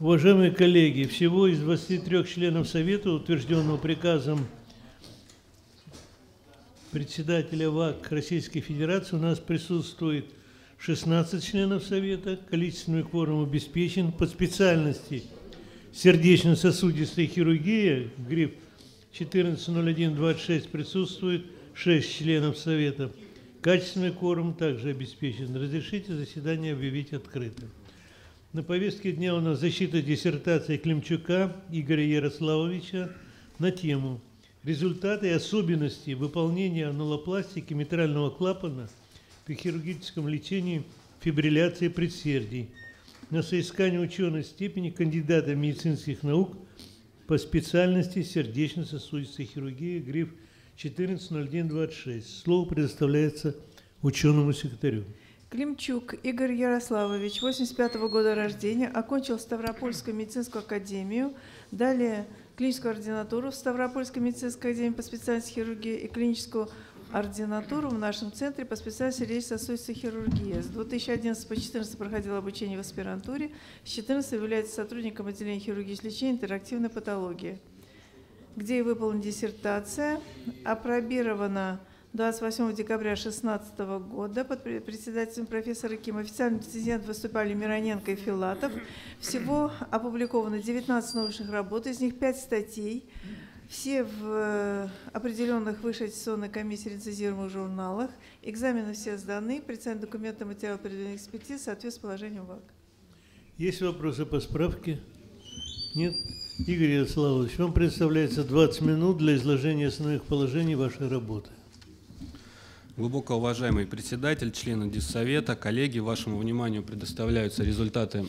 Уважаемые коллеги, всего из 23 членов Совета, утвержденного приказом председателя ВАК Российской Федерации, у нас присутствует 16 членов Совета, количественный кворум обеспечен. По специальности сердечно-сосудистой хирургии, гриф 140126, присутствует 6 членов Совета. Качественный кворум также обеспечен. Разрешите заседание объявить открытым. На повестке дня у нас защита диссертации Климчука Игоря Ярославовича на тему «Результаты и особенности выполнения анулопластики митрального клапана при хирургическом лечении фибрилляции предсердий» на соискание ученой степени кандидата медицинских наук по специальности сердечно-сосудистой хирургии, гриф 140126. Слово предоставляется ученому секретарю. Климчук Игорь Ярославович, 1985 года рождения, окончил Ставропольскую медицинскую академию, далее клиническую ординатуру в Ставропольской медицинской академии по специальности хирургии и клиническую ординатуру в нашем центре по специальности сердечно-сосудистой хирургии. С 2011 по 2014 проходил обучение в аспирантуре, с 2014 является сотрудником отделения хирургии и лечения интерактивной патологии, где и выполнена диссертация, апробирована 28 декабря 2016 года под председателем профессора Ким. Официальным рецензентом выступали Мироненко и Филатов. Всего опубликовано 19 научных работ, из них 5 статей, все в определенных высшей аттестационной комиссии рецензируемых журналах. Экзамены все сданы, представлены документы, материалы проведенных экспертиз, соответствует положению ВАК. Есть вопросы по справке? Нет? Игорь Ярославович, вам представляется 20 минут для изложения основных положений вашей работы. Глубоко уважаемый председатель, члены Диссовета, коллеги, вашему вниманию предоставляются результаты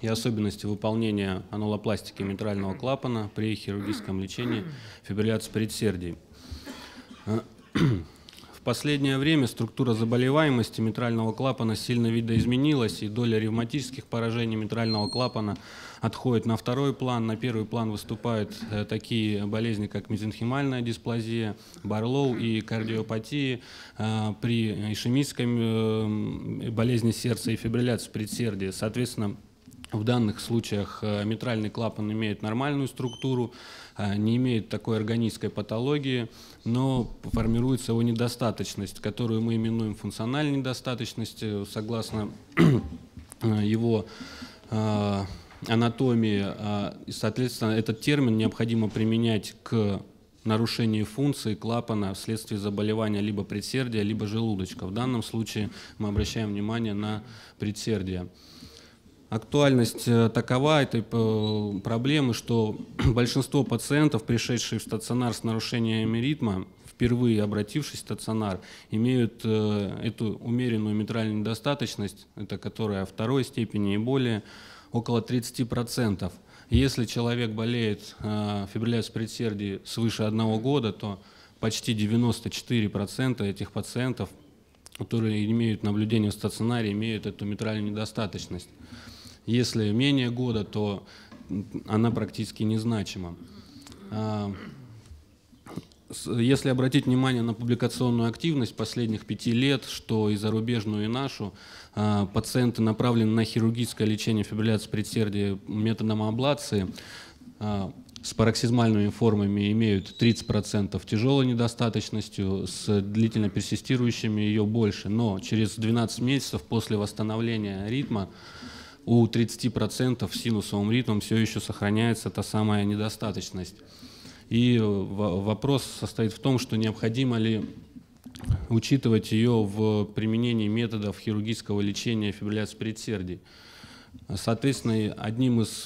и особенности выполнения анулопластики митрального клапана при хирургическом лечении фибрилляции предсердий. В последнее время структура заболеваемости митрального клапана сильно видоизменилась, и доля ревматических поражений митрального клапана отходит на второй план. На первый план выступают такие болезни, как мезенхимальная дисплазия, Барлоу и кардиопатии при ишемической болезни сердца и фибрилляции предсердия. Соответственно, в данных случаях митральный клапан имеет нормальную структуру, не имеет такой органической патологии, но формируется его недостаточность, которую мы именуем функциональной недостаточностью. Согласно его анатомии, соответственно, этот термин необходимо применять к нарушении функции клапана вследствие заболевания либо предсердия, либо желудочка. В данном случае мы обращаем внимание на предсердие. Актуальность такова этой проблемы, что большинство пациентов, пришедших в стационар с нарушениями ритма, впервые обратившись в стационар, имеют эту умеренную митральную недостаточность, это которая второй степени и более, около 30%. Если человек болеет фибрилляцией предсердий свыше 1 года, то почти 94% этих пациентов, которые имеют наблюдение в стационаре, имеют эту митральную недостаточность. Если менее года, то она практически незначима. Если обратить внимание на публикационную активность последних 5 лет, что и зарубежную, и нашу, пациенты направлены на хирургическое лечение фибрилляции предсердия методом аблации с пароксизмальными формами имеют 30%, тяжелой недостаточностью, с длительно персистирующими ее больше. Но через 12 месяцев после восстановления ритма у 30% синусовым ритмом все еще сохраняется та самая недостаточность. И вопрос состоит в том, что необходимо ли учитывать ее в применении методов хирургического лечения фибрилляции предсердий. Соответственно, одним из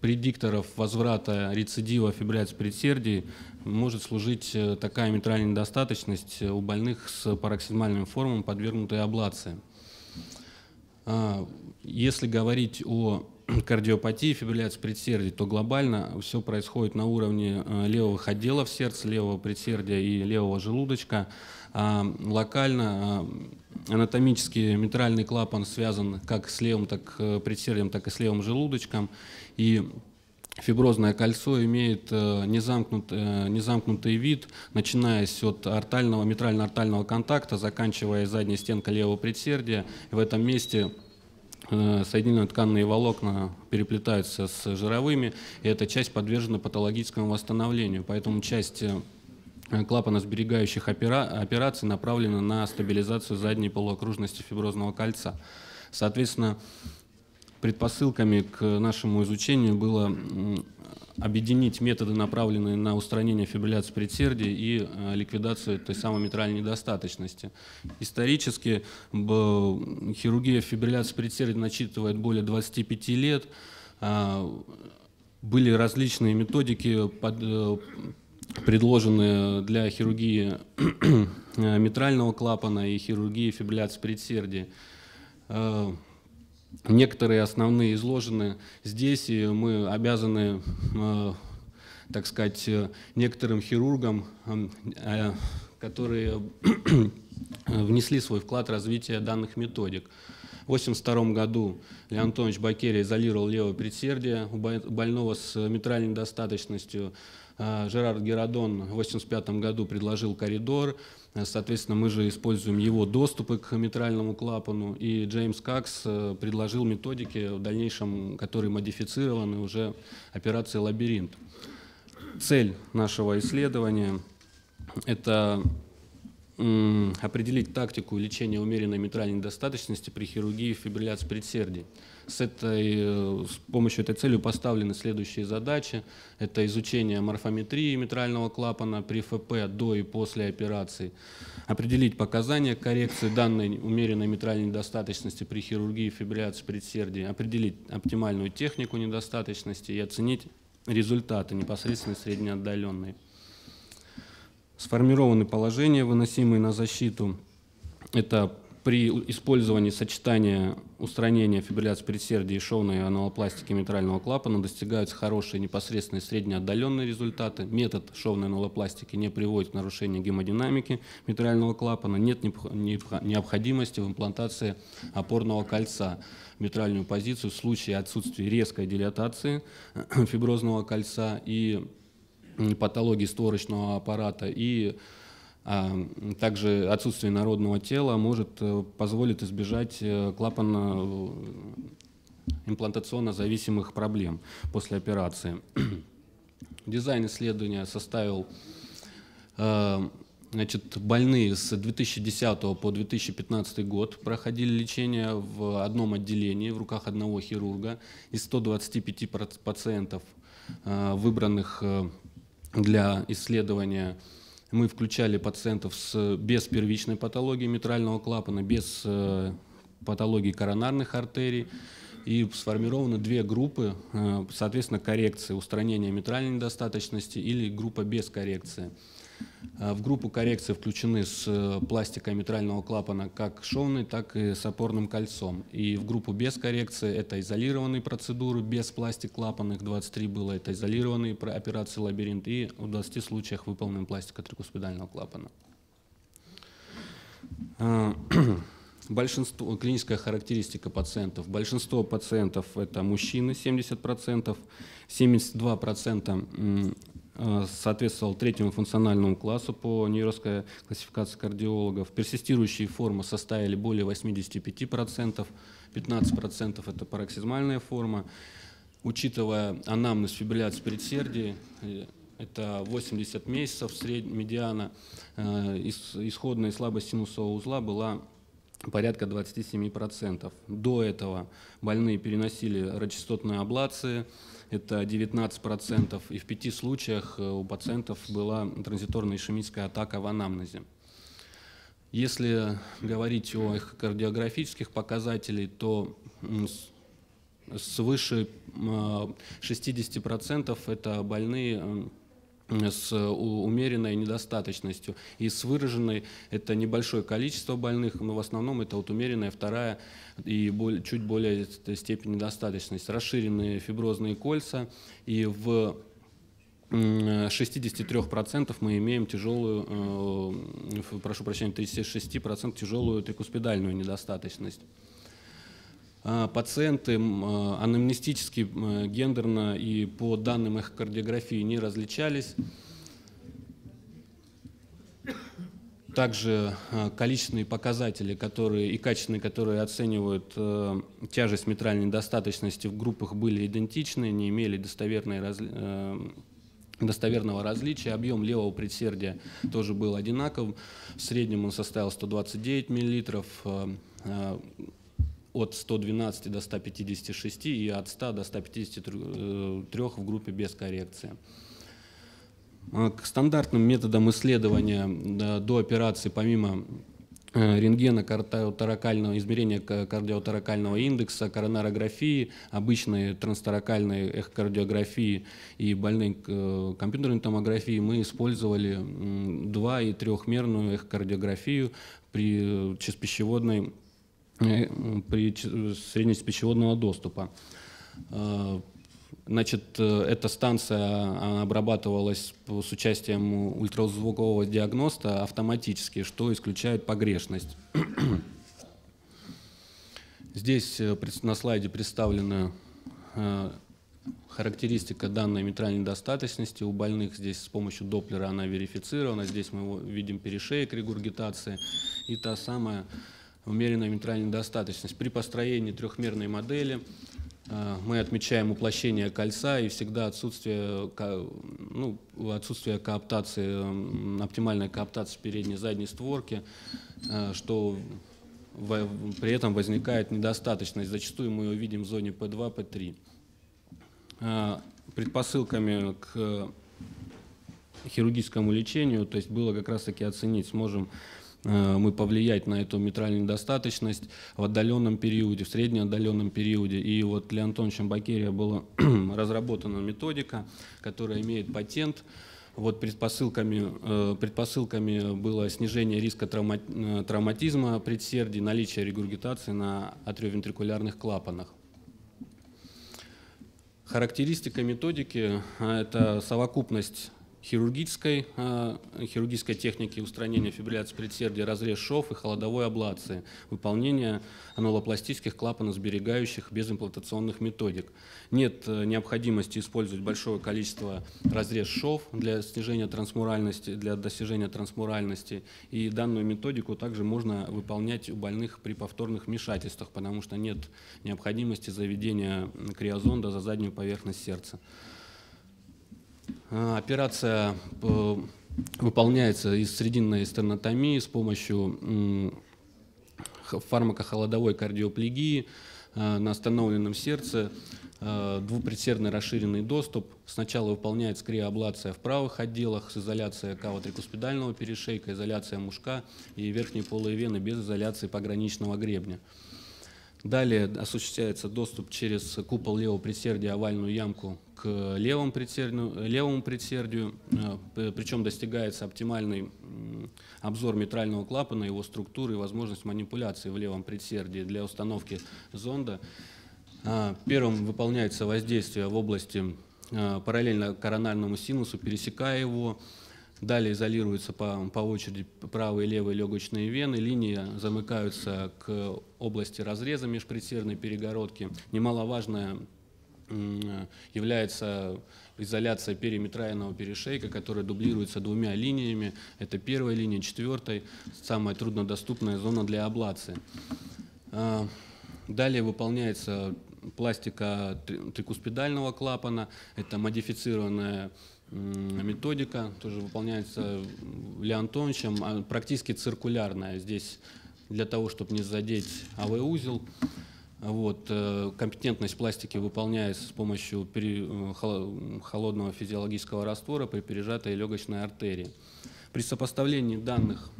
предикторов возврата рецидива фибрилляции предсердий может служить такая митральная недостаточность у больных с пароксизмальным формом, подвергнутой аблации. Если говорить о кардиопатии фибрилляции предсердий, то глобально все происходит на уровне левых отделов сердца, левого предсердия и левого желудочка. Локально анатомически митральный клапан связан как с левым предсердием, так и с левым желудочком. И фиброзное кольцо имеет незамкнутый вид, начиная от митрально-артального контакта, заканчивая задней стенкой левого предсердия. И в этом месте соединенно-тканные волокна переплетаются с жировыми, и эта часть подвержена патологическому восстановлению. Поэтому часть клапаносберегающих операций направлена на стабилизацию задней полуокружности фиброзного кольца. Соответственно, предпосылками к нашему изучению было объединить методы, направленные на устранение фибрилляции предсердий и ликвидацию той самой митральной недостаточности. Исторически хирургия фибрилляции предсердий насчитывает более 25 лет. Были различные методики, предложенные для хирургии митрального клапана и хирургии фибрилляции предсердий. Некоторые основные изложены здесь, и мы обязаны, так сказать, некоторым хирургам, которые внесли свой вклад в развитие данных методик. В 1982 году Лео Антонович Бокерия изолировал левое предсердие у больного с митральной недостаточностью. Жерар Геродон в 1985 году предложил коридор. Соответственно, мы же используем его доступы к митральному клапану. И Джеймс Какс предложил методики, в дальнейшем которые модифицированы уже операции «Лабиринт». Цель нашего исследования – это определить тактику лечения умеренной митральной недостаточности при хирургии фибрилляции предсердий. С помощью этой цели поставлены следующие задачи. Это изучение морфометрии митрального клапана при ФП до и после операции, определить показания коррекции данной умеренной митральной недостаточности при хирургии фибрилляции предсердий, определить оптимальную технику недостаточности и оценить результаты непосредственно среднеотдаленные. Сформированы положения, выносимые на защиту. Это при использовании сочетания устранения фибрилляции предсердия и шовной аналопластики митрального клапана достигаются хорошие непосредственные среднеотдаленные результаты. Метод шовной аналопластики не приводит к нарушению гемодинамики митрального клапана, нет необходимости в имплантации опорного кольца в митральную позицию в случае отсутствия резкой дилатации фиброзного кольца и патологии створочного аппарата, и также отсутствие народного тела может позволить избежать клапана имплантационно зависимых проблем после операции. Дизайн исследования составил больные с 2010 по 2015 год, проходили лечение в одном отделении в руках одного хирурга из 125 пациентов, выбранных для исследования. Мы включали пациентов без первичной патологии митрального клапана, без патологии коронарных артерий. И сформированы две группы, соответственно, коррекции, устранения митральной недостаточности или группа без коррекции. В группу коррекции включены с пластикой митрального клапана как шовной, так и с опорным кольцом. И в группу без коррекции это изолированные процедуры, без пластик клапанных 23 было, это изолированные операции «Лабиринт», и в 20 случаях выполнен пластика трикуспидального клапана. Клиническая характеристика пациентов. Большинство пациентов это мужчины, 70%, 72% соответствовал третьему функциональному классу по нью-йоркской классификации кардиологов. Персистирующие формы составили более 85%, 15% это пароксизмальная форма. Учитывая анамнез фибрилляции предсердий, это 80 месяцев медиана, исходная слабость синусового узла была порядка 27%. До этого больные переносили радиочастотные аблации, это 19%, и в 5 случаях у пациентов была транзиторная ишемическая атака в анамнезе. Если говорить о кардиографических показателях, то свыше 60% это больные с умеренной недостаточностью. И с выраженной это небольшое количество больных, но в основном это вот умеренная вторая и чуть более степень недостаточности. Расширенные фиброзные кольца, и в 63% мы имеем тяжелую, прошу прощения, 36% тяжелую трикуспидальную недостаточность. Пациенты анамнестически, гендерно и по данным эхокардиографии не различались. также количественные показатели, которые и качественные, которые оценивают тяжесть митральной недостаточности в группах, были идентичны, не имели достоверного различия. Объем левого предсердия тоже был одинаков. В среднем он составил 129 мл, от 112 до 156 и от 100 до 153 в группе без коррекции. К стандартным методам исследования до операции, помимо рентгена, кардиоторакального измерения кардиоторакального индекса, коронарографии, обычной трансторакальной эхокардиографии и больной компьютерной томографии, мы использовали 2- и 3-мерную эхокардиографию при среднечпищеводного доступа. Значит, эта станция обрабатывалась с участием ультразвукового диагноста автоматически, что исключает погрешность. Здесь на слайде представлена характеристика данной митральной недостаточности. У больных здесь с помощью доплера она верифицирована. Здесь мы видим перешеек регургитации и та самая умеренная митральная недостаточность. При построении трехмерной модели мы отмечаем уплощение кольца и всегда отсутствие кооптации, оптимальной кооптации передней и задней створки, что при этом возникает недостаточность. Зачастую мы ее видим в зоне P2, P3. Предпосылками к хирургическому лечению, то есть было как раз-таки оценить, сможем мы повлиять на эту митральную недостаточность в отдаленном периоде, в среднеотдаленном периоде. И вот Лео Антоновичем Бокерия была разработана методика, которая имеет патент. Вот предпосылками было снижение риска травматизма предсердий, наличие регургитации на атриовентрикулярных клапанах. Характеристика методики – это совокупность хирургической техники устранения фибрилляции предсердия, разрез шов и холодовой аблации, выполнение аннулопластических клапаносберегающих безимплантационных методик. Нет необходимости использовать большое количество разрез шов для снижения трансмуральности, для достижения трансмуральности. И данную методику также можно выполнять у больных при повторных вмешательствах, потому что нет необходимости заведения криозонда за заднюю поверхность сердца. Операция выполняется из срединной стенотомии с помощью фармакохолодовой кардиоплегии на остановленном сердце, двупредсердный расширенный доступ. Сначала выполняется криоаблация в правых отделах с изоляцией кавотрикуспидального перешейка, изоляция мушка и верхней полой вены без изоляции пограничного гребня. Далее осуществляется доступ через купол левого предсердия, овальную ямку к левому предсердию, причем достигается оптимальный обзор митрального клапана, его структуры и возможность манипуляции в левом предсердии для установки зонда. Первым выполняется воздействие в области параллельно коронарному синусу, пересекая его. Далее изолируются по очереди правые и левые легочные вены, линии замыкаются к области разреза межпредсердной перегородки. Немаловажная является изоляция периметрального перешейка, которая дублируется двумя линиями. Это первая линия, четвертая, самая труднодоступная зона для аблации. Далее выполняется пластика трикуспидального клапана, это модифицированная методика, тоже выполняется Лео Антоновичем, практически циркулярная. Здесь для того, чтобы не задеть АВ-узел. Вот. Компетентность пластики выполняется с помощью холодного физиологического раствора при пережатой легочной артерии. При сопоставлении данных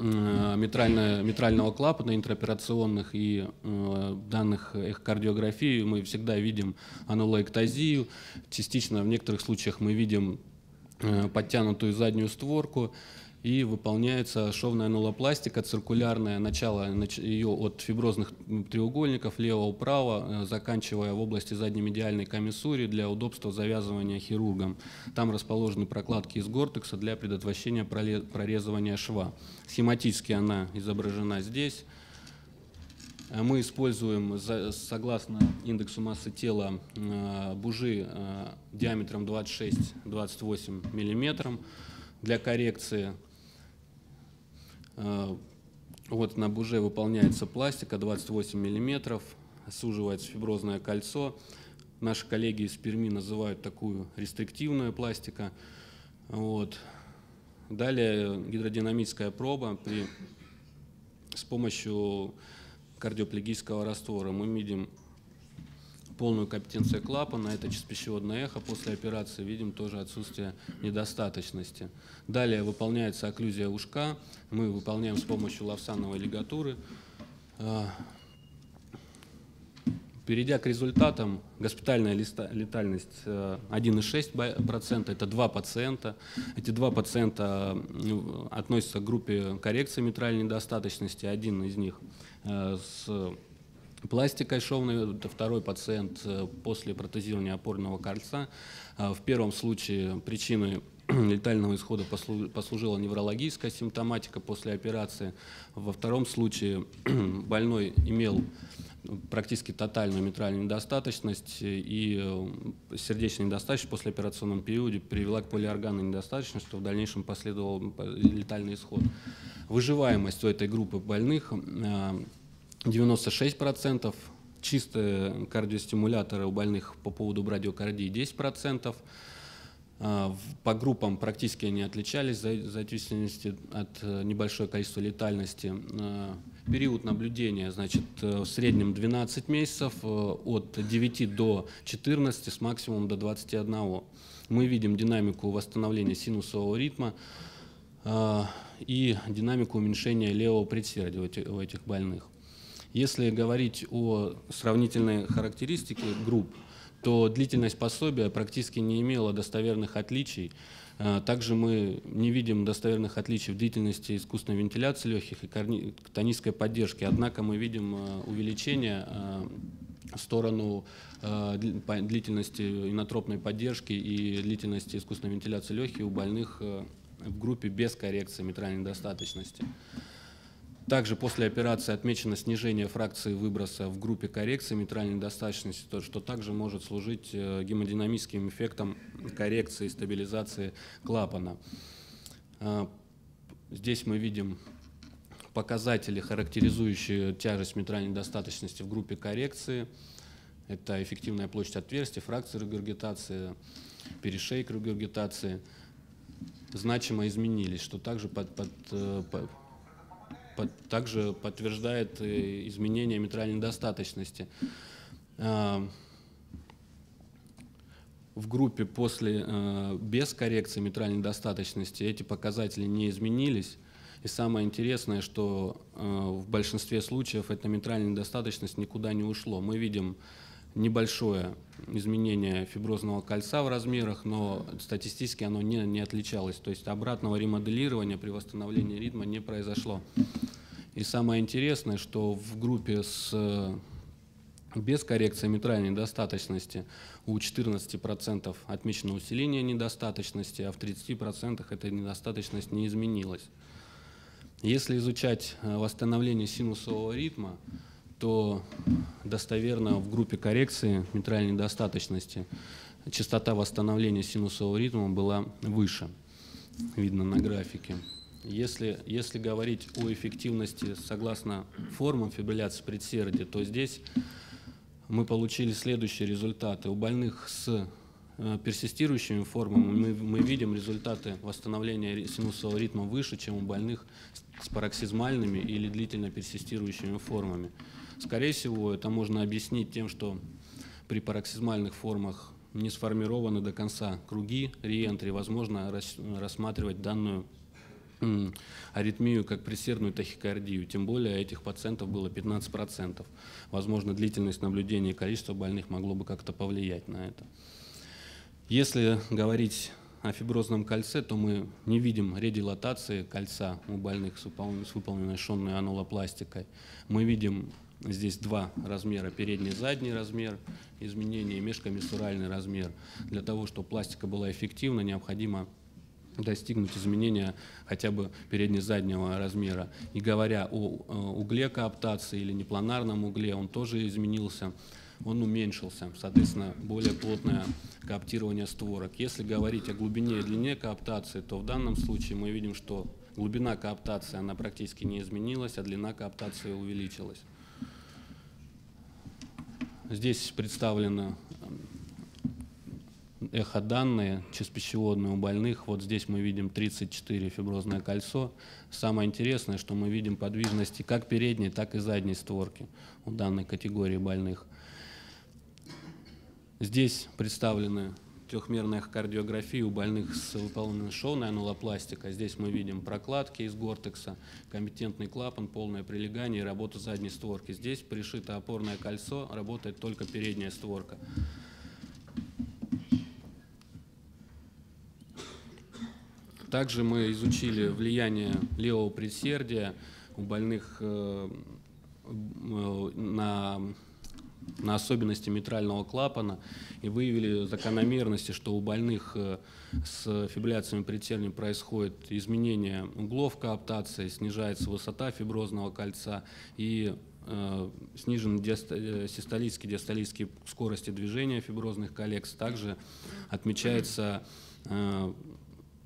митрального клапана, интраоперационных и данных эхокардиографии мы всегда видим анулоэктазию. Частично в некоторых случаях мы видим подтянутую заднюю створку. И выполняется шовная анулопластика, циркулярное начало ее от фиброзных треугольников лево-право, заканчивая в области заднемедиальной комиссури для удобства завязывания хирургом. Там расположены прокладки из гортекса для предотвращения прорезывания шва. Схематически она изображена здесь. Мы используем, согласно индексу массы тела, бужи диаметром 26-28 мм для коррекции. Вот на буже выполняется пластика 28 мм, суживается фиброзное кольцо. Наши коллеги из Перми называют такую рестриктивную пластику. Вот. Далее гидродинамическая проба. С помощью кардиоплегического раствора мы видим полную компетенцию клапана, это чрезпищеводное эхо после операции, видим тоже отсутствие недостаточности. Далее выполняется окклюзия ушка, мы выполняем с помощью лавсановой лигатуры. Перейдя к результатам, госпитальная летальность 1,6%, это 2 пациента. Эти 2 пациента относятся к группе коррекции митральной недостаточности, один из них с пластикой шовной, второй пациент после протезирования опорного кольца. В первом случае причиной летального исхода послужила неврологическая симптоматика после операции. Во втором случае больной имел практически тотальную митральную недостаточность, и сердечная недостаточность в послеоперационном периоде привела к полиорганной недостаточности, что в дальнейшем последовал летальный исход. Выживаемость у этой группы больных 96%, чистые кардиостимуляторы у больных по поводу брадиокардии 10%. По группам практически они отличались в зависимости от небольшого количества летальности. Период наблюдения, значит, в среднем 12 месяцев, от 9 до 14, с максимумом до 21. Мы видим динамику восстановления синусового ритма и динамику уменьшения левого предсердия у этих больных. Если говорить о сравнительной характеристике групп, то длительность пособия практически не имела достоверных отличий. Также мы не видим достоверных отличий в длительности искусственной вентиляции легких и тонической поддержки. Однако мы видим увеличение в сторону длительности инотропной поддержки и длительности искусственной вентиляции легких у больных в группе без коррекции митральной недостаточности. Также после операции отмечено снижение фракции выброса в группе коррекции митральной недостаточности, что также может служить гемодинамическим эффектом коррекции и стабилизации клапана. Здесь мы видим показатели, характеризующие тяжесть митральной недостаточности в группе коррекции. Это эффективная площадь отверстий, фракция регургитации, перешейк регургитации. Значимо изменились, что также также подтверждает изменение митральной недостаточности. В группе после, без коррекции митральной недостаточности эти показатели не изменились. И самое интересное, что в большинстве случаев эта митральная недостаточность никуда не ушла. Мы видим небольшое изменение фиброзного кольца в размерах, но статистически оно не отличалось. То есть обратного ремоделирования при восстановлении ритма не произошло. И самое интересное, что в группе без коррекции митральной недостаточности у 14% отмечено усиление недостаточности, а в 30% эта недостаточность не изменилась. Если изучать восстановление синусового ритма, то достоверно в группе коррекции митральной недостаточности частота восстановления синусового ритма была выше, видно на графике. Если говорить о эффективности согласно формам фибрилляции предсердия, то здесь мы получили следующие результаты. У больных с персистирующими формами мы видим результаты восстановления синусового ритма выше, чем у больных с пароксизмальными или длительно персистирующими формами. Скорее всего, это можно объяснить тем, что при пароксизмальных формах не сформированы до конца круги реентри, возможно рассматривать данную аритмию как предсердную тахикардию, тем более этих пациентов было 15%. Возможно, длительность наблюдения и количество больных могло бы как-то повлиять на это. Если говорить о фиброзном кольце, то мы не видим редилатации кольца у больных с выполненной шонной анулопластикой. Мы видим здесь два размера, передний и задний размер, изменение и межкоммисуральный размер. Для того, чтобы пластика была эффективна, необходимо достигнуть изменения хотя бы передне-заднего размера. И говоря о угле кооптации или непланарном угле, он тоже изменился. Он уменьшился, соответственно, более плотное кооптирование створок. Если говорить о глубине и длине кооптации, то в данном случае мы видим, что Глубина кооптации, она практически не изменилась, а длина кооптации увеличилась. Здесь представлено эхо-данные чрезпищеводные у больных. Вот здесь мы видим 34 фиброзное кольцо. Самое интересное, что мы видим подвижности как передней, так и задней створки у данной категории больных. Здесь представлены трехмерные эхокардиографии у больных с выполненной шовной анулопластикой. Здесь мы видим прокладки из гортекса, компетентный клапан, полное прилегание и работу задней створки. Здесь пришито опорное кольцо, работает только передняя створка. Также мы изучили влияние левого предсердия у больных на особенности митрального клапана и выявили закономерности, что у больных с фибрилляциями предсердия происходит изменение углов кооптации, снижается высота фиброзного кольца и снижены систолические, диастолические скорости движения фиброзных коллекций. Также отмечается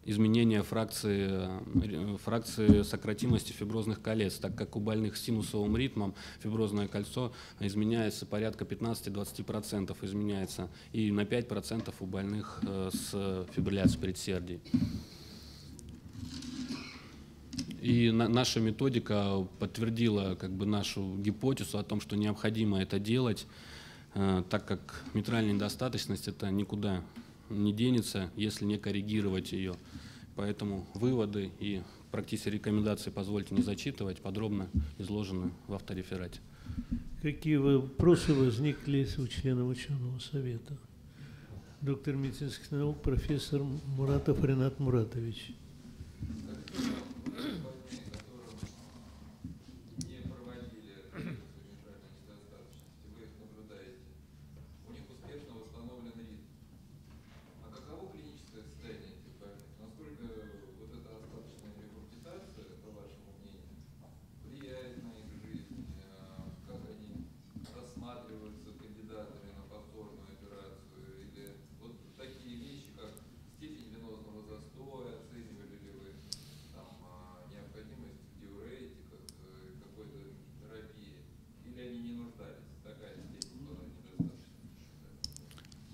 изменение фракции сократимости фиброзных колец, так как у больных с синусовым ритмом фиброзное кольцо изменяется порядка 15–20%, изменяется и на 5% у больных с фибрилляцией предсердий. И наша методика подтвердила как бы нашу гипотезу о том, что необходимо это делать, так как митральная недостаточность – это никуда не денется, если не коррегировать ее. Поэтому выводы и практически рекомендации, позвольте не зачитывать, подробно изложены в автореферате. Какие вопросы возникли у членов ученого совета? Доктор медицинских наук, профессор Муратов Ренат Муратович.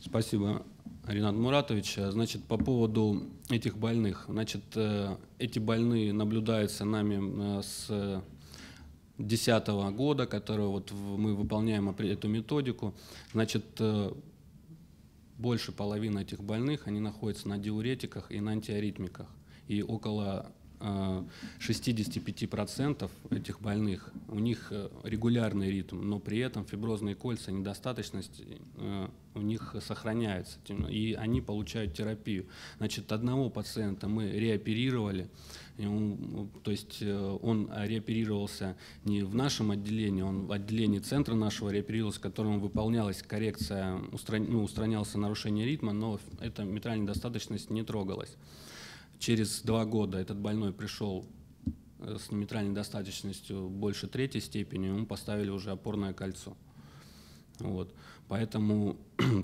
Спасибо, Ренат Муратович. Значит, по поводу этих больных. Значит, эти больные наблюдаются нами с 2010 года, который вот мы выполняем эту методику. Значит, больше половины этих больных, они находятся на диуретиках и на антиаритмиках. И около 65% этих больных, у них регулярный ритм, но при этом фиброзные кольца, недостаточность у них сохраняется, и они получают терапию. Значит, одного пациента мы реоперировали, то есть он реоперировался не в нашем отделении, он в отделении центра нашего реоперировался, в котором выполнялась коррекция, устранялся нарушение ритма, но эта митральная недостаточность не трогалась. Через 2 года этот больной пришел с митральной недостаточностью больше 3-й степени, ему поставили уже опорное кольцо. Вот. Поэтому,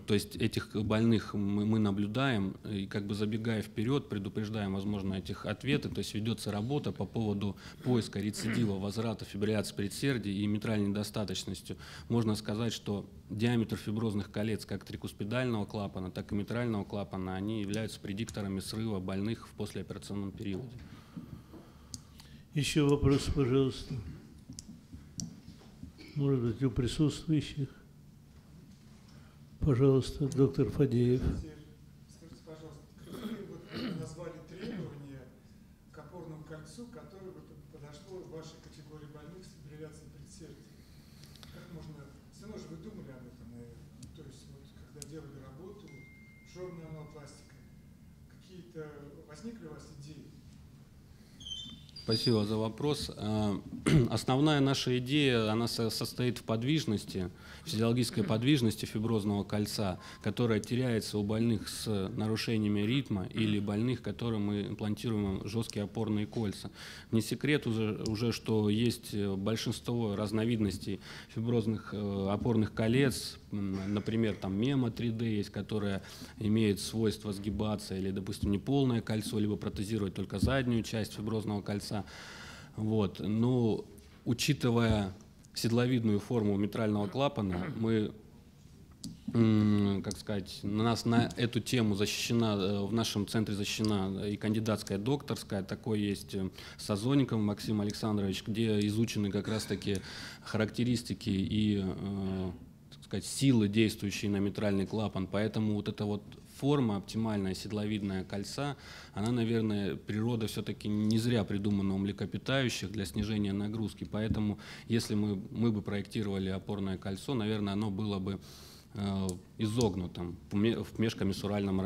то есть этих больных мы наблюдаем и, как бы забегая вперед, предупреждаем, возможно, этих ответы. То есть ведется работа по поводу поиска рецидива, возврата фибрилляции предсердий и митральной недостаточностью. Можно сказать, что диаметр фиброзных колец как трикуспидального клапана, так и митрального клапана, они являются предикторами срыва больных в послеоперационном периоде. Еще вопрос, пожалуйста. Может быть, у присутствующих? Пожалуйста, доктор Фадеев. Скажите, пожалуйста, какие вы назвали требования к опорному кольцу, которое бы подошло в вашей категории больных с фибрилляцией предсердия? Как можно... Все равно же вы думали об этом, наверное. То есть, вот, когда делали работу, шовная анулопластика, какие-то... Возникли у вас идеи? Спасибо за вопрос. Основная наша идея, она состоит в подвижности, физиологической подвижности фиброзного кольца, которая теряется у больных с нарушениями ритма или больных, которым мы имплантируем жесткие опорные кольца. Не секрет уже, что есть большинство разновидностей фиброзных опорных колец, например, там мема 3D есть, которая имеет свойство сгибаться или, допустим, неполное кольцо, либо протезировать только заднюю часть фиброзного кольца. Вот. Но учитывая седловидную форму митрального клапана, мы, как сказать, у нас на эту тему защищена, в нашем центре защищена и кандидатская, и докторская. Такой есть с Азоником Максим Александрович, где изучены как раз-таки характеристики и, так сказать, силы, действующие на митральный клапан. Поэтому вот эта вот форма, оптимальная седловидная кольца, она, наверное, природа все-таки не зря придумана у млекопитающих для снижения нагрузки. Поэтому, если мы бы проектировали опорное кольцо, наверное, оно было бы изогнутым в межкомиссуральном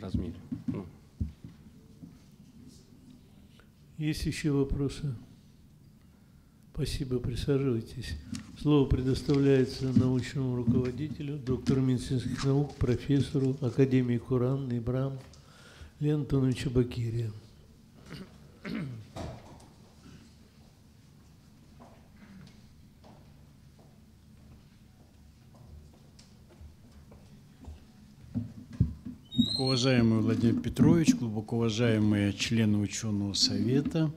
размере. Ну. Есть еще вопросы? Спасибо, присаживайтесь. Слово предоставляется научному руководителю, доктору медицинских наук, профессору Академии Куран Ибрам Лео Антоновичу Бокерия. Уважаемый Владимир Петрович, глубоко уважаемые члены ученого совета,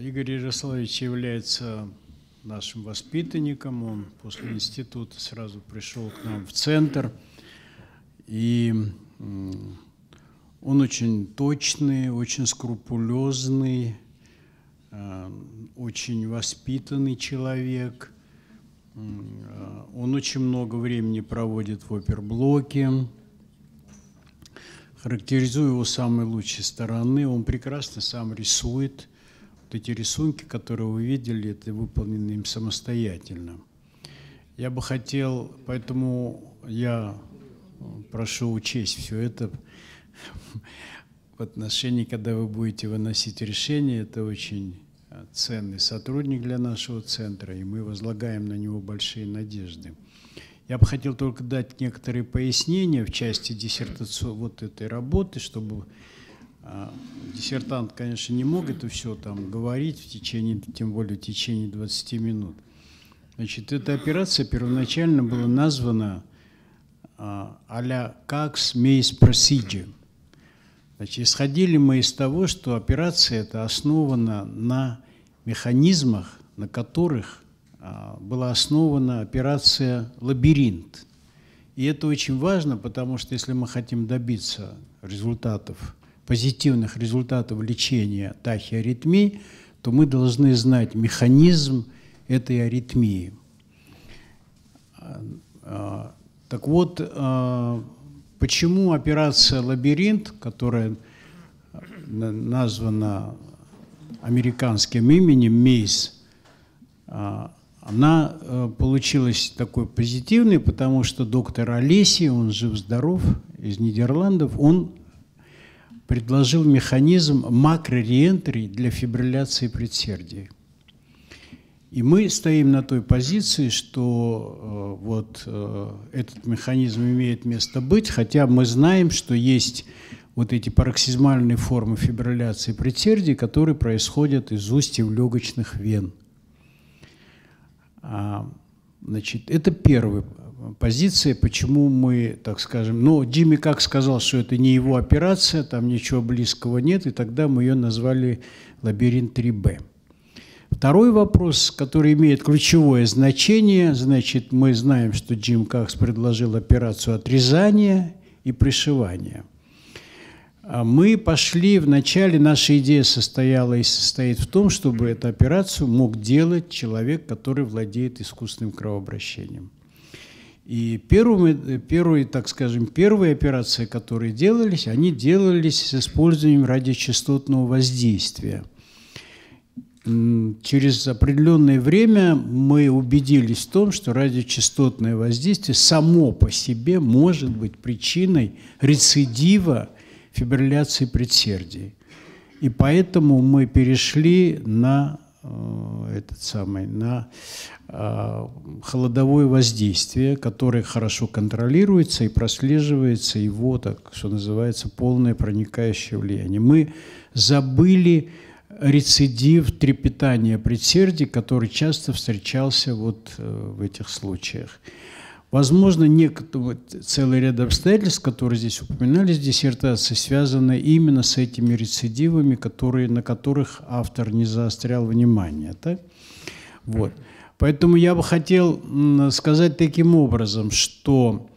Игорь Ярославович является нашим воспитанником. Он после института сразу пришел к нам в центр. И он очень точный, очень скрупулезный, очень воспитанный человек. Он очень много времени проводит в оперблоке. Характеризую его самой лучшей стороны. Он прекрасно сам рисует. Вот эти рисунки, которые вы видели, это выполнены им самостоятельно. Я бы хотел, поэтому я прошу учесть все это в отношении, когда вы будете выносить решение. Это очень ценный сотрудник для нашего центра, и мы возлагаем на него большие надежды. Я бы хотел только дать некоторые пояснения в части диссертационной вот этой работы, чтобы диссертант, конечно, не мог это все там говорить в течение, тем более в течение 20 минут. Значит, эта операция первоначально была названа а-ля «Cox Maze Procedure». Значит, исходили мы из того, что операция эта основана на механизмах, на которых была основана операция «Лабиринт». И это очень важно, потому что если мы хотим добиться результатов, позитивных результатов лечения тахиаритмии, то мы должны знать механизм этой аритмии. Так вот, почему операция «Лабиринт», которая названа американским именем «Мейс», она получилась такой позитивной, потому что доктор Олеси, он жив-здоров, из Нидерландов, он предложил механизм макрореентри для фибрилляции предсердий. И мы стоим на той позиции, что вот этот механизм имеет место быть, хотя мы знаем, что есть вот эти пароксизмальные формы фибрилляции предсердий, которые происходят из устьев легочных вен. Значит, это первая позиция, почему мы, так скажем, но Джимми как сказал, что это не его операция, там ничего близкого нет, и тогда мы ее назвали «Лабиринт 3Б». Второй вопрос, который имеет ключевое значение, значит, мы знаем, что Джим Какс предложил операцию отрезания и пришивания. Мы пошли, вначале наша идея состояла и состоит в том, чтобы эту операцию мог делать человек, который владеет искусственным кровообращением. И первые, так скажем, первые операции, которые делались, они делались с использованием радиочастотного воздействия. Через определенное время мы убедились в том, что радиочастотное воздействие само по себе может быть причиной рецидива фибрилляции предсердий. И поэтому мы перешли на холодовое воздействие, которое хорошо контролируется и прослеживается его, так что называется, полное проникающее влияние. Мы забыли рецидив трепетания предсердий, который часто встречался вот в этих случаях. Возможно, целый ряд обстоятельств, которые здесь упоминались в диссертации, связаны именно с этими рецидивами, на которых автор не заострял внимание. Да? Вот. Поэтому я бы хотел сказать таким образом, что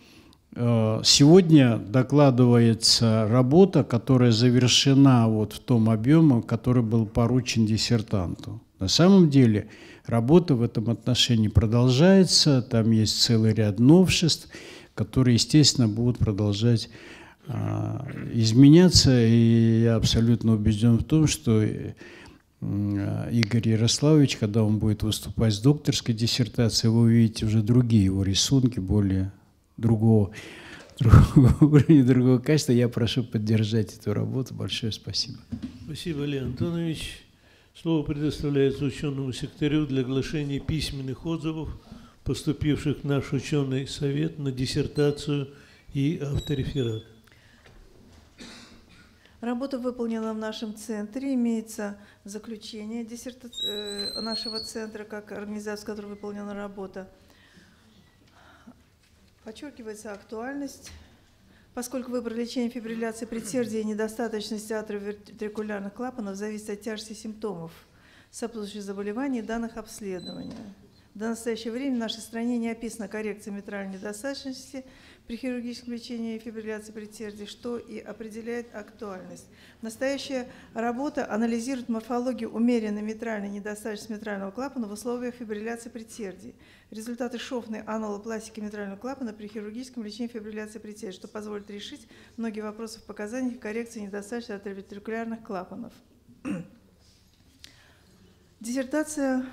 сегодня докладывается работа, которая завершена вот в том объеме, который был поручен диссертанту. На самом деле работа в этом отношении продолжается, там есть целый ряд новшеств, которые, естественно, будут продолжать изменяться, и я абсолютно убежден в том, что Игорь Ярославович, когда он будет выступать с докторской диссертацией, вы увидите уже другие его рисунки, более другого качества. Я прошу поддержать эту работу. Большое спасибо. Спасибо, Лео Антонович. Слово предоставляется ученому секретарю для оглашения письменных отзывов, поступивших в наш ученый совет на диссертацию и автореферат. Работу выполнена в нашем центре. Имеется заключение нашего центра, как организация, в которой выполнена работа. Подчеркивается актуальность, поскольку выбор лечения фибрилляции предсердия и недостаточности атриоvenтрикулярных клапанов зависит от тяжести симптомов сопутствующих заболеваний и данных обследования. До настоящего времени в нашей стране не описана коррекция митральной недостаточности при хирургическом лечении фибрилляции предсердия, что и определяет актуальность. Настоящая работа анализирует морфологию умеренной митральной недостаточности митрального клапана в условиях фибрилляции предсердия. Результаты шовной анулопластики митрального клапана при хирургическом лечении фибрилляции предсердия, что позволит решить многие вопросы в показаниях коррекции недостаточности атриоventricулярных клапанов. Диссертация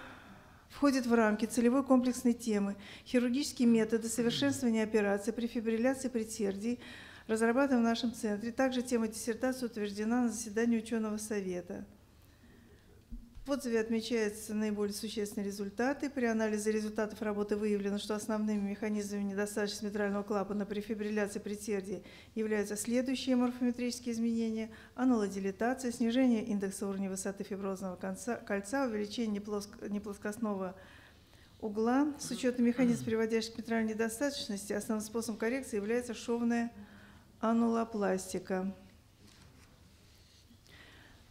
входит в рамки целевой комплексной темы «Хирургические методы совершенствования операций при фибрилляции предсердий», разрабатываем в нашем центре. Также тема диссертации утверждена на заседании ученого совета. В отзыве отмечаются наиболее существенные результаты. При анализе результатов работы выявлено, что основными механизмами недостаточности митрального клапана при фибрилляции предсердий являются следующие морфометрические изменения: анулодилатация, снижение индекса уровня высоты фиброзного кольца, увеличение неплоскостного угла. С учетом механизмов, приводящих к митральной недостаточности, основным способом коррекции является шовная анулопластика.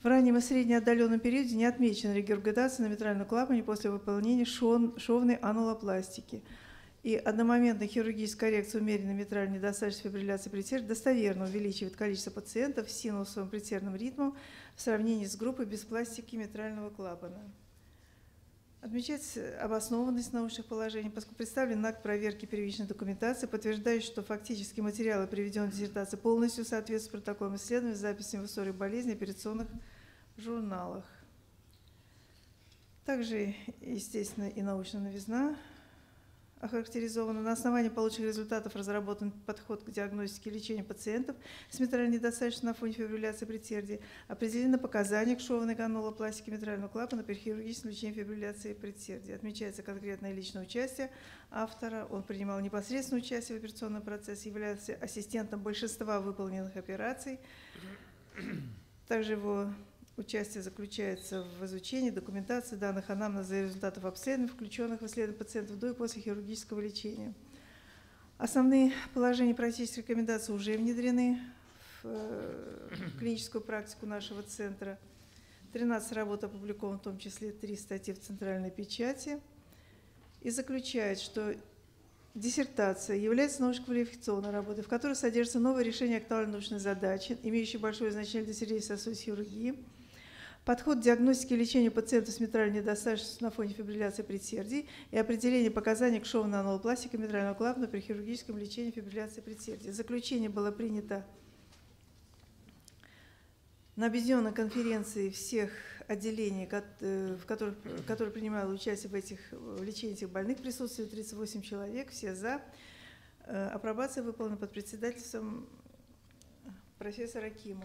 В раннем и средне отдаленном периоде не отмечена регургитация на митральном клапане после выполнения шовной анулопластики. И одномоментная хирургическая коррекция умеренной митральной недостаточности фибрилляции предсердия достоверно увеличивает количество пациентов с синусовым предсердным ритмом в сравнении с группой без пластики митрального клапана. Отмечается обоснованность научных положений, поскольку представлен акт проверки первичной документации, подтверждающий, что фактически материалы, приведенные в диссертации, полностью соответствуют протоколам исследований, записям в истории болезни, операционных журналах. Также, естественно, и научная новизна охарактеризована. На основании полученных результатов разработан подход к диагностике и лечению пациентов с митральной недостаточностью на фоне фибрилляции предсердий. Определены показания к шовной анулопластике митрального клапана при хирургическом лечении фибрилляции предсердий. Отмечается конкретное личное участие автора. Он принимал непосредственное участие в операционном процессе, является ассистентом большинства выполненных операций. Также его участие заключается в изучении документации данных анамнеза и результатов обследований, включенных в исследование пациентов до и после хирургического лечения. Основные положения практических рекомендаций уже внедрены в клиническую практику нашего центра. 13 работ опубликовано, в том числе 3 статьи в центральной печати. И заключает, что диссертация является научно-квалификационной работой, в которой содержится новое решение актуальной научной задачи, имеющей большое значение для сердечно-сосудистой хирургии. Подход к диагностике и лечению пациентов с митральной недостаточностью на фоне фибрилляции предсердий и определение показаний к шовной анулопластике митрального клапана при хирургическом лечении фибрилляции предсердий. Заключение было принято на объединенной конференции всех отделений, в которых принимало участие в лечении этих больных, присутствует 38 человек, все за. Апробация выполнена под председательством профессора Кима.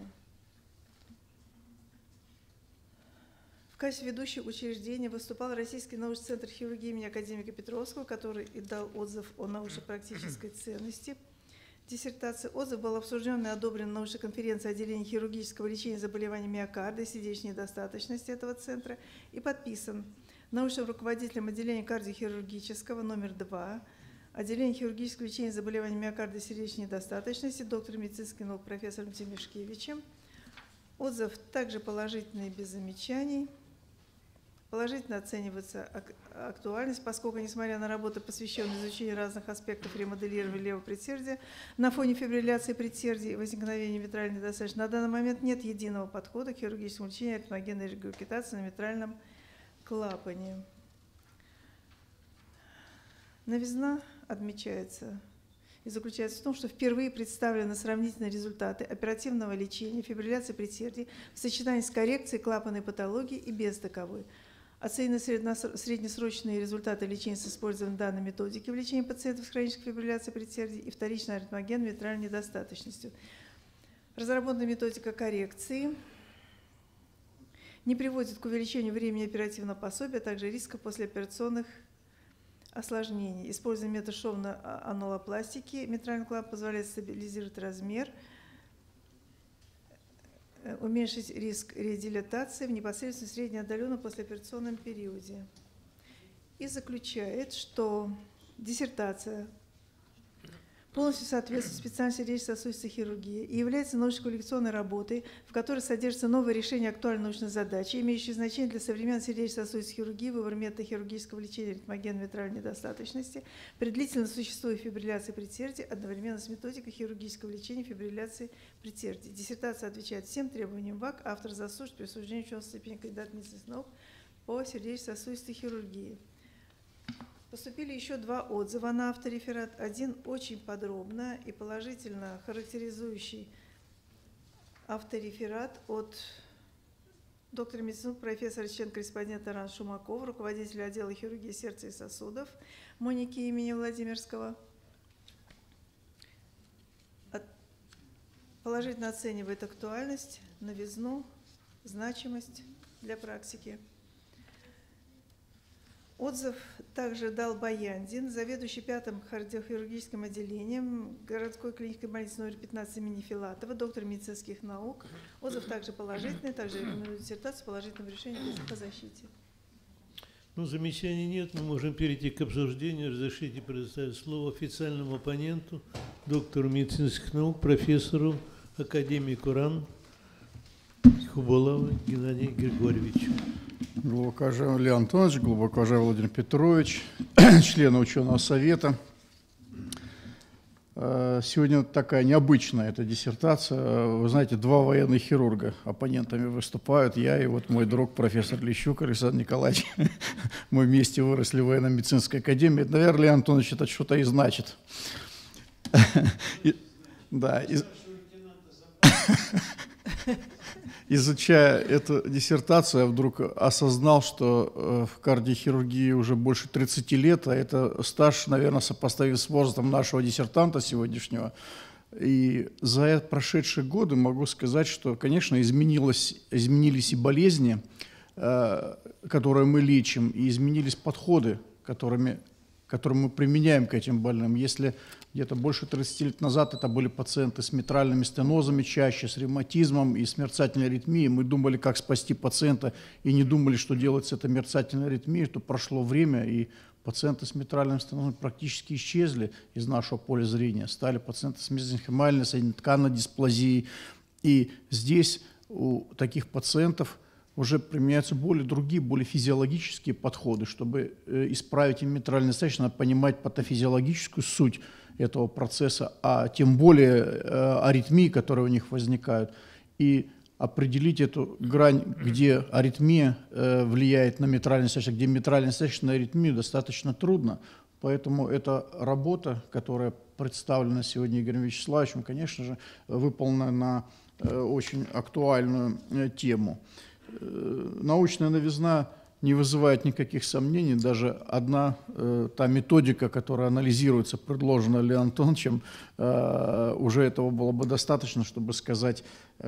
В качестве ведущего учреждения выступал Российский научный центр хирургии имени академика Петровского, который и дал отзыв о научно-практической ценности Диссертация ОЗА была обсуждена и одобрена на научной конференции отделения хирургического лечения заболеваний миокарда и сердечной недостаточности этого центра и подписан научным руководителем отделения кардиохирургического номер 2, отделения хирургического лечения заболеваний миокарда и сердечной недостаточности доктором медицинских наук профессором Тимишкевичем. Отзыв также положительный, без замечаний. Положительно оценивается актуальность, поскольку, несмотря на работы, посвященные изучению разных аспектов ремоделирования левого предсердия, на фоне фибрилляции предсердий и возникновения митральной недостаточности, на данный момент нет единого подхода к хирургическому лечению аритмогенной регургитации на митральном клапане. Новизна отмечается и заключается в том, что впервые представлены сравнительные результаты оперативного лечения фибрилляции предсердий в сочетании с коррекцией клапанной патологии и без таковой. Оценены среднесрочные результаты лечения с использованием данной методики в лечении пациентов с хронической фибрилляцией предсердий и вторичной аритмогенной митральной недостаточностью. Разработана методика коррекции не приводит к увеличению времени оперативного пособия, а также риска послеоперационных осложнений. Использование метода шовной анулопластики митральный клапан позволяет стабилизировать размер, уменьшить риск редилатации в непосредственно среднеотдаленном послеоперационном периоде. И заключает, что диссертация полностью соответствует специальности сердечно-сосудистой хирургии и является научно-коллекционной работой, в которой содержится новое решение актуальной научной задачи, имеющей значение для современной сердечно-сосудистой хирургии, выбор метода хирургического лечения аритмогенной митральной недостаточности, при длительно существующей фибрилляции предсердий, одновременно с методикой хирургического лечения фибрилляции предсердий. Диссертация отвечает всем требованиям ВАК, автор заслуживает присуждения ученой степени кандидата медицинских наук по сердечно-сосудистой хирургии. Поступили еще два отзыва на автореферат. Один очень подробно и положительно характеризующий автореферат от доктора медицины, профессора член-корреспондента РАН Шумакова, руководителя отдела хирургии сердца и сосудов Моники имени Владимирского. Положительно оценивает актуальность, новизну, значимость для практики. Отзыв также дал Баяндин, заведующий 5-м кардиохирургическим отделением городской клиники больницы номер 15 имени Филатова, доктор медицинских наук. Отзыв также положительный, также рекомендую диссертацию с положительным решением по защите. Ну, замечаний нет, мы можем перейти к обсуждению. Разрешите предоставить слово официальному оппоненту, доктору медицинских наук, профессору, академику РАН Хубулаву Геннадию Григорьевичу. Глубокоуважаемый Лео Антонович, глубокоуважаемый Владимир Петрович, члены ученого совета. Сегодня такая необычная эта диссертация. Вы знаете, два военных хирурга оппонентами выступают. Я и вот мой друг профессор Лищук Александр Николаевич. Мы вместе выросли в военно-медицинской академии. Это, наверное, Лео Антонович, это что-то и значит. Да. Изучая эту диссертацию, я вдруг осознал, что в кардиохирургии уже больше 30 лет, а это стаж, наверное, сопоставим с возрастом нашего диссертанта сегодняшнего. И за прошедшие годы могу сказать, что, конечно, изменились и болезни, которые мы лечим, и изменились подходы, которые мы применяем к этим больным. Если где-то больше 30 лет назад это были пациенты с митральными стенозами чаще, с ревматизмом и с мерцательной аритмией, мы думали, как спасти пациента, и не думали, что делать с этой мерцательной аритмией, то прошло время, и пациенты с митральным стенозом практически исчезли из нашего поля зрения. Стали пациенты с мезенхимальной соединительной дисплазией. И здесь у таких пациентов уже применяются более физиологические подходы, чтобы исправить им митральную недостаточность, надо понимать патофизиологическую суть этого процесса, а тем более аритмии, которые у них возникают, и определить эту грань, где аритмия влияет на митральную недостаточность, где митральная недостаточность на аритмию, достаточно трудно. Поэтому эта работа, которая представлена сегодня Игорем Вячеславовичем, конечно же, выполнена на очень актуальную тему. Научная новизна не вызывает никаких сомнений. Даже одна та методика, которая анализируется, предложена Лео Антоновичем, уже этого было бы достаточно, чтобы сказать,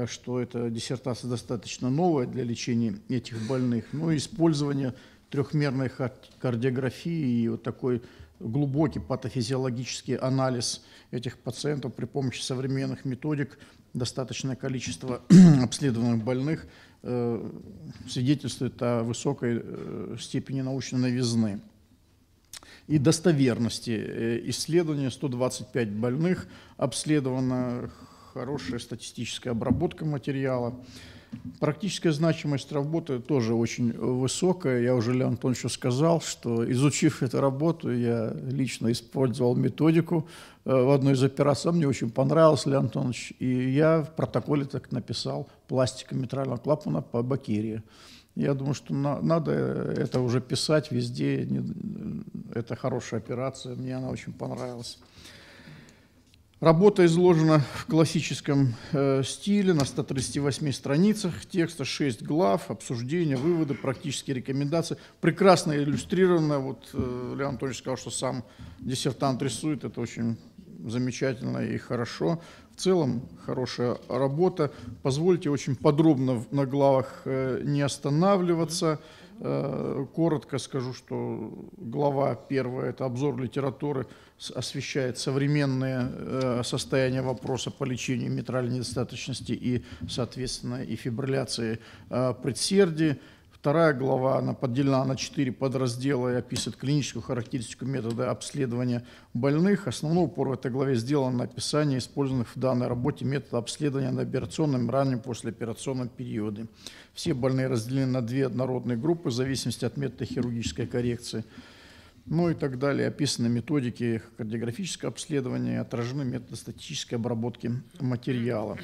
что эта диссертация достаточно новая для лечения этих больных. Ну, использование трехмерной кардиографии и вот такой глубокий патофизиологический анализ этих пациентов при помощи современных методик. Достаточное количество обследованных больных свидетельствует о высокой степени научной новизны и достоверности исследования. 125 больных обследовано, хорошая статистическая обработка материала. Практическая значимость работы тоже очень высокая. Я уже Лео Антоновичу сказал, что, изучив эту работу, я лично использовал методику в одной из операций. Мне очень понравилось, Лео Антонович, и я в протоколе так написал: пластика митрального клапана по Бокерии. Я думаю, что надо это уже писать везде. Это хорошая операция, мне она очень понравилась. Работа изложена в классическом стиле на 138 страницах текста, 6 глав, обсуждения, выводы, практические рекомендации. Прекрасно иллюстрировано. Вот Лео Антонович сказал, что сам диссертант рисует. Это очень замечательно и хорошо. В целом хорошая работа. Позвольте очень подробно на главах не останавливаться. Коротко скажу, что глава первая – это обзор литературы, освещает современное состояние вопроса по лечению митральной недостаточности и, соответственно, и фибрилляции предсердий. Вторая глава, она поделена на 4 подраздела и описывает клиническую характеристику метода обследования больных. Основной упор в этой главе сделан на описание использованных в данной работе методов обследования на операционном и раннем послеоперационном периоде. Все больные разделены на 2 однородные группы в зависимости от метода хирургической коррекции. Ну и так далее. Описаны методики кардиографического обследования, отражены методы статистической обработки материала.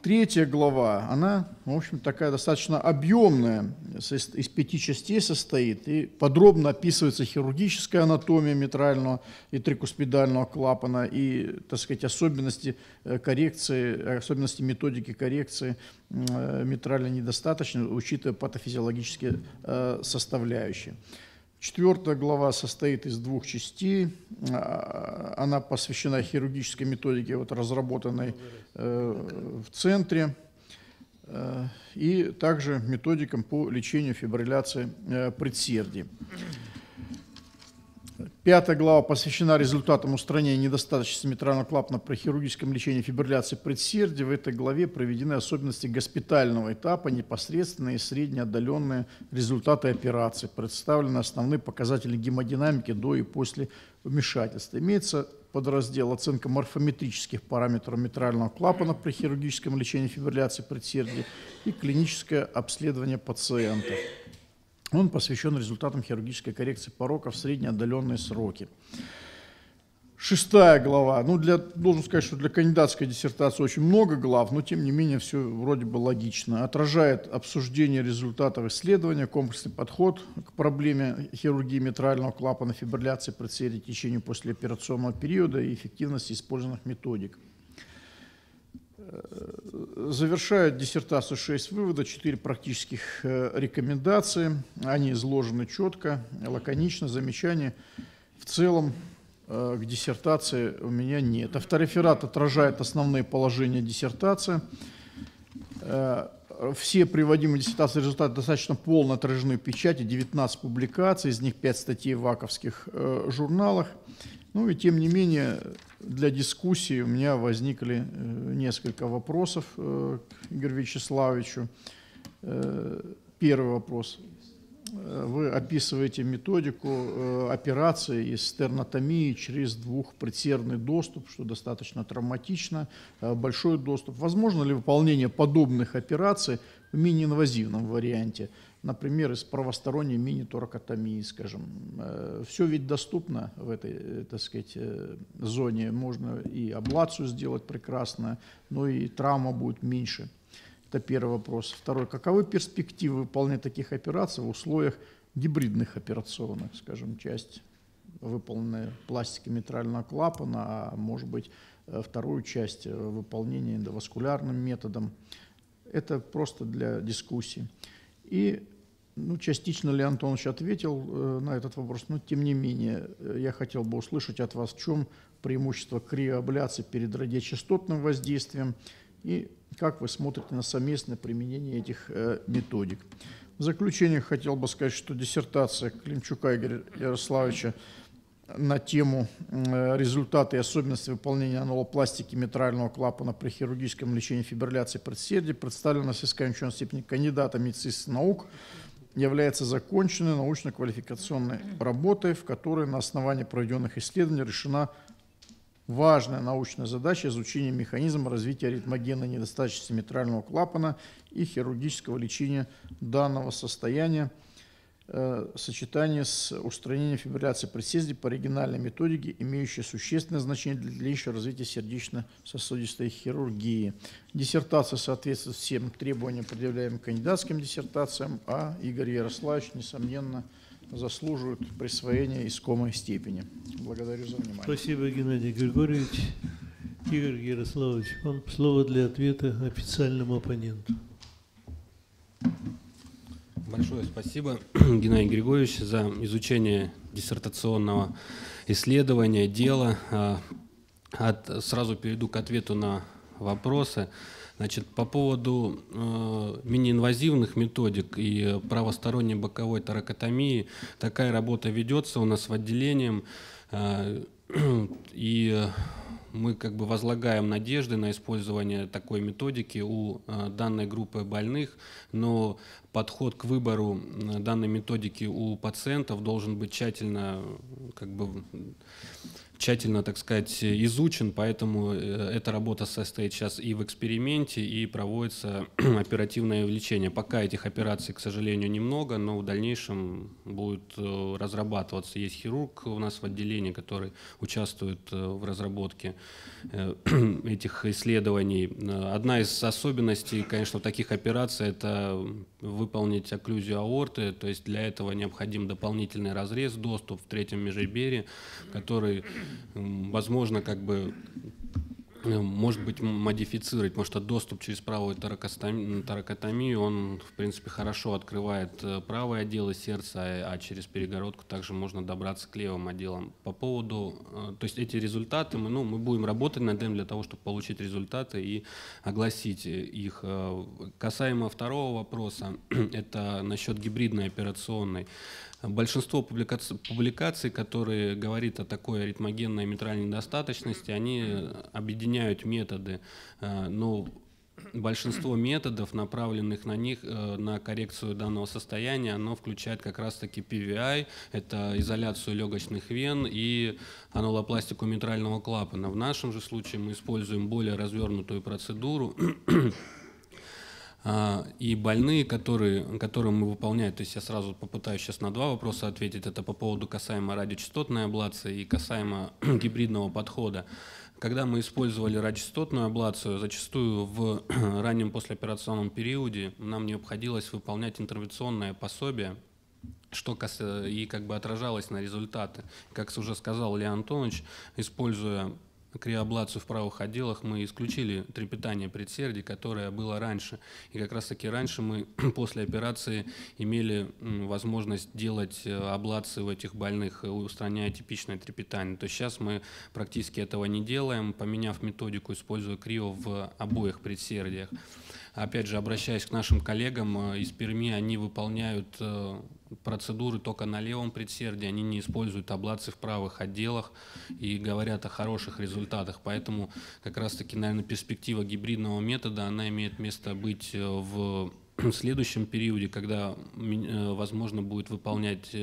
Третья глава, она, в общем, такая достаточно объемная, из 5 частей состоит, и подробно описывается хирургическая анатомия митрального и трикуспидального клапана, и, так сказать, особенности коррекции, особенности методики коррекции митральной недостаточности, учитывая патофизиологические составляющие. 4 глава состоит из 2 частей. Она посвящена хирургической методике, вот, разработанной в центре, и также методикам по лечению фибрилляции предсердий. 5 глава посвящена результатам устранения недостаточности митрального клапана при хирургическом лечении фибрилляции предсердий. В этой главе проведены особенности госпитального этапа, непосредственные и среднеотдаленные результаты операции. Представлены основные показатели гемодинамики до и после вмешательства. Имеется подраздел «Оценка морфометрических параметров митрального клапана при хирургическом лечении фибрилляции предсердий» и «Клиническое обследование пациентов». Он посвящен результатам хирургической коррекции пороков в среднеотдаленные сроки. 6 глава. Ну, должен сказать, что для кандидатской диссертации очень много глав, но тем не менее все вроде бы логично. Отражает обсуждение результатов исследования, комплексный подход к проблеме хирургии митрального клапана, фибрилляции предсердий, течению послеоперационного периода и эффективности использованных методик. Завершают диссертацию 6 выводов, 4 практических рекомендации. Они изложены четко, лаконично, замечаний в целом к диссертации у меня нет. Автореферат отражает основные положения диссертации. Все приводимые диссертации результаты достаточно полно отражены в печати, 19 публикаций, из них 5 статей в аковских журналах. Ну и тем не менее для дискуссии у меня возникли несколько вопросов к Игорю Вячеславовичу. Первый вопрос. Вы описываете методику операции из стернотомии через двухпредсердный доступ, что достаточно травматично, большой доступ. Возможно ли выполнение подобных операций в мини-инвазивном варианте? Например, из правосторонней мини-торакотомии, скажем. Все ведь доступно в этой, так сказать, зоне. Можно и аблацию сделать прекрасно, но и травма будет меньше. Это первый вопрос. Второй. Каковы перспективы выполнения таких операций в условиях гибридных операционных, скажем, часть выполненная пластикой митрального клапана, а может быть вторую часть выполнения эндоваскулярным методом? Это просто для дискуссии. И, ну, частично Лео Антонович ответил на этот вопрос, но тем не менее я хотел бы услышать от вас, в чем преимущество криоабляции перед радиочастотным воздействием и как вы смотрите на совместное применение этих методик. В заключение хотел бы сказать, что диссертация Климчука Игоря Ярославовича на тему результаты и особенности выполнения анулопластики митрального клапана при хирургическом лечении фибрилляции предсердий представлена в соискающем степени кандидата медицинских наук, является законченной научно-квалификационной работой, в которой на основании проведенных исследований решена важная научная задача изучения механизма развития аритмогенной недостаточности митрального клапана и хирургического лечения данного состояния в сочетании с устранением фибрилляции предсердий по оригинальной методике, имеющей существенное значение для дальнейшего развития сердечно-сосудистой хирургии. Диссертация соответствует всем требованиям, предъявляемым кандидатским диссертациям, а Игорь Ярославович, несомненно, заслуживают присвоения искомой степени. Благодарю за внимание. Спасибо, Геннадий Григорьевич. Игорь Ярославович, вам слово для ответа официальному оппоненту. Большое спасибо, Геннадий Григорьевич, за изучение диссертационного исследования, дела. Сразу перейду к ответу на вопросы. Значит, по поводу мини-инвазивных методик и правосторонней боковой торакотомии, такая работа ведется у нас в отделении, и мы как бы возлагаем надежды на использование такой методики у данной группы больных, но подход к выбору данной методики у пациентов должен быть тщательно, как бы, так сказать, изучен, поэтому эта работа состоит сейчас и в эксперименте, и проводится оперативное лечение. Пока этих операций, к сожалению, немного, но в дальнейшем будут разрабатываться. Есть хирург у нас в отделении, который участвует в разработке этих исследований. Одна из особенностей, конечно, таких операций – это выполнить окклюзию аорты, то есть для этого необходим дополнительный разрез, доступ в третьем межреберье, который возможно, как бы, может быть, модифицировать, потому что доступ через правую торакотомию, он, в принципе, хорошо открывает правое отделы сердца, а через перегородку также можно добраться к левым отделам. По поводу, то есть эти результаты, мы будем работать над этим для того, чтобы получить результаты и огласить их. Касаемо второго вопроса, это насчет гибридной операционной. Большинство публикаций, которые говорят о такой аритмогенной митральной недостаточности, они объединяют методы, но большинство методов, направленных на них, на коррекцию данного состояния, оно включает как раз-таки PVI, это изоляцию легочных вен и анулопластику митрального клапана. В нашем же случае мы используем более развернутую процедуру. И больные, которым мы выполняем, то есть я сразу попытаюсь сейчас на два вопроса ответить, это по поводу касаемо радиочастотной аблации и касаемо гибридного подхода. Когда мы использовали радиочастотную аблацию, зачастую в раннем послеоперационном периоде нам не приходилось выполнять интервенционное пособие, что и как бы отражалось на результаты. Как уже сказал Лео Антонович, используя криоаблацию в правых отделах, мы исключили трепетание предсердий, которое было раньше. И как раз таки раньше мы после операции имели возможность делать аблации у этих больных, устраняя типичное трепетание. То есть сейчас мы практически этого не делаем, поменяв методику, используя крио в обоих предсердиях. Опять же, обращаясь к нашим коллегам из Перми, они выполняют процедуры только на левом предсердии, они не используют аблации в правых отделах и говорят о хороших результатах. Поэтому как раз-таки, наверное, перспектива гибридного метода, она имеет место быть в следующем периоде, когда возможно будет выполнять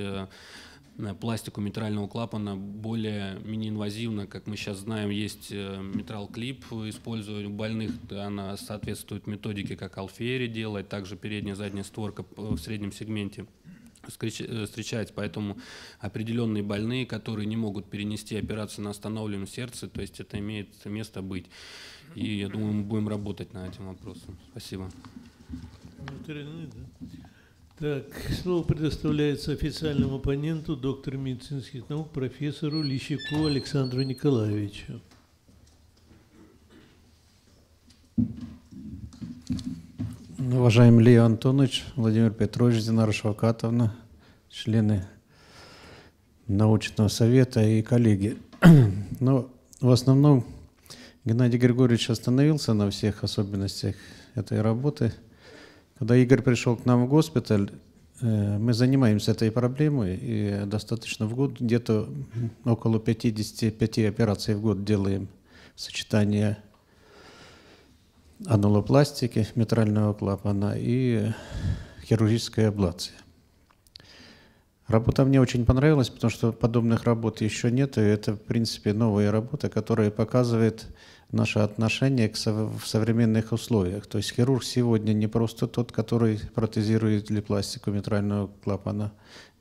пластику митрального клапана более мини-инвазивно. Как мы сейчас знаем, есть митрал-клип, используя у больных, она соответствует методике, как Алфери делает, также передняя, задняя створка в среднем сегменте встречается, поэтому определенные больные, которые не могут перенести операцию на остановленном сердце, то есть это имеет место быть. И я думаю, мы будем работать над этим вопросом. Спасибо. Так, слово предоставляется официальному оппоненту, доктору медицинских наук, профессору Лищуку Александру Николаевичу. Уважаемый Лео Антонович, Владимир Петрович, Динара Швакатовна, члены научного совета и коллеги. Но в основном Геннадий Григорьевич остановился на всех особенностях этой работы. Когда Игорь пришел к нам в госпиталь, Мы занимаемся этой проблемой, и достаточно в год, где-то около 55 операций в год делаем в сочетании анулопластики, митрального клапана и хирургической аблации. Работа мне очень понравилась, потому что подобных работ еще нет, и это, в принципе, новая работа, которая показывает наше отношение в современных условиях. То есть хирург сегодня не просто тот, который протезирует или пластику митрального клапана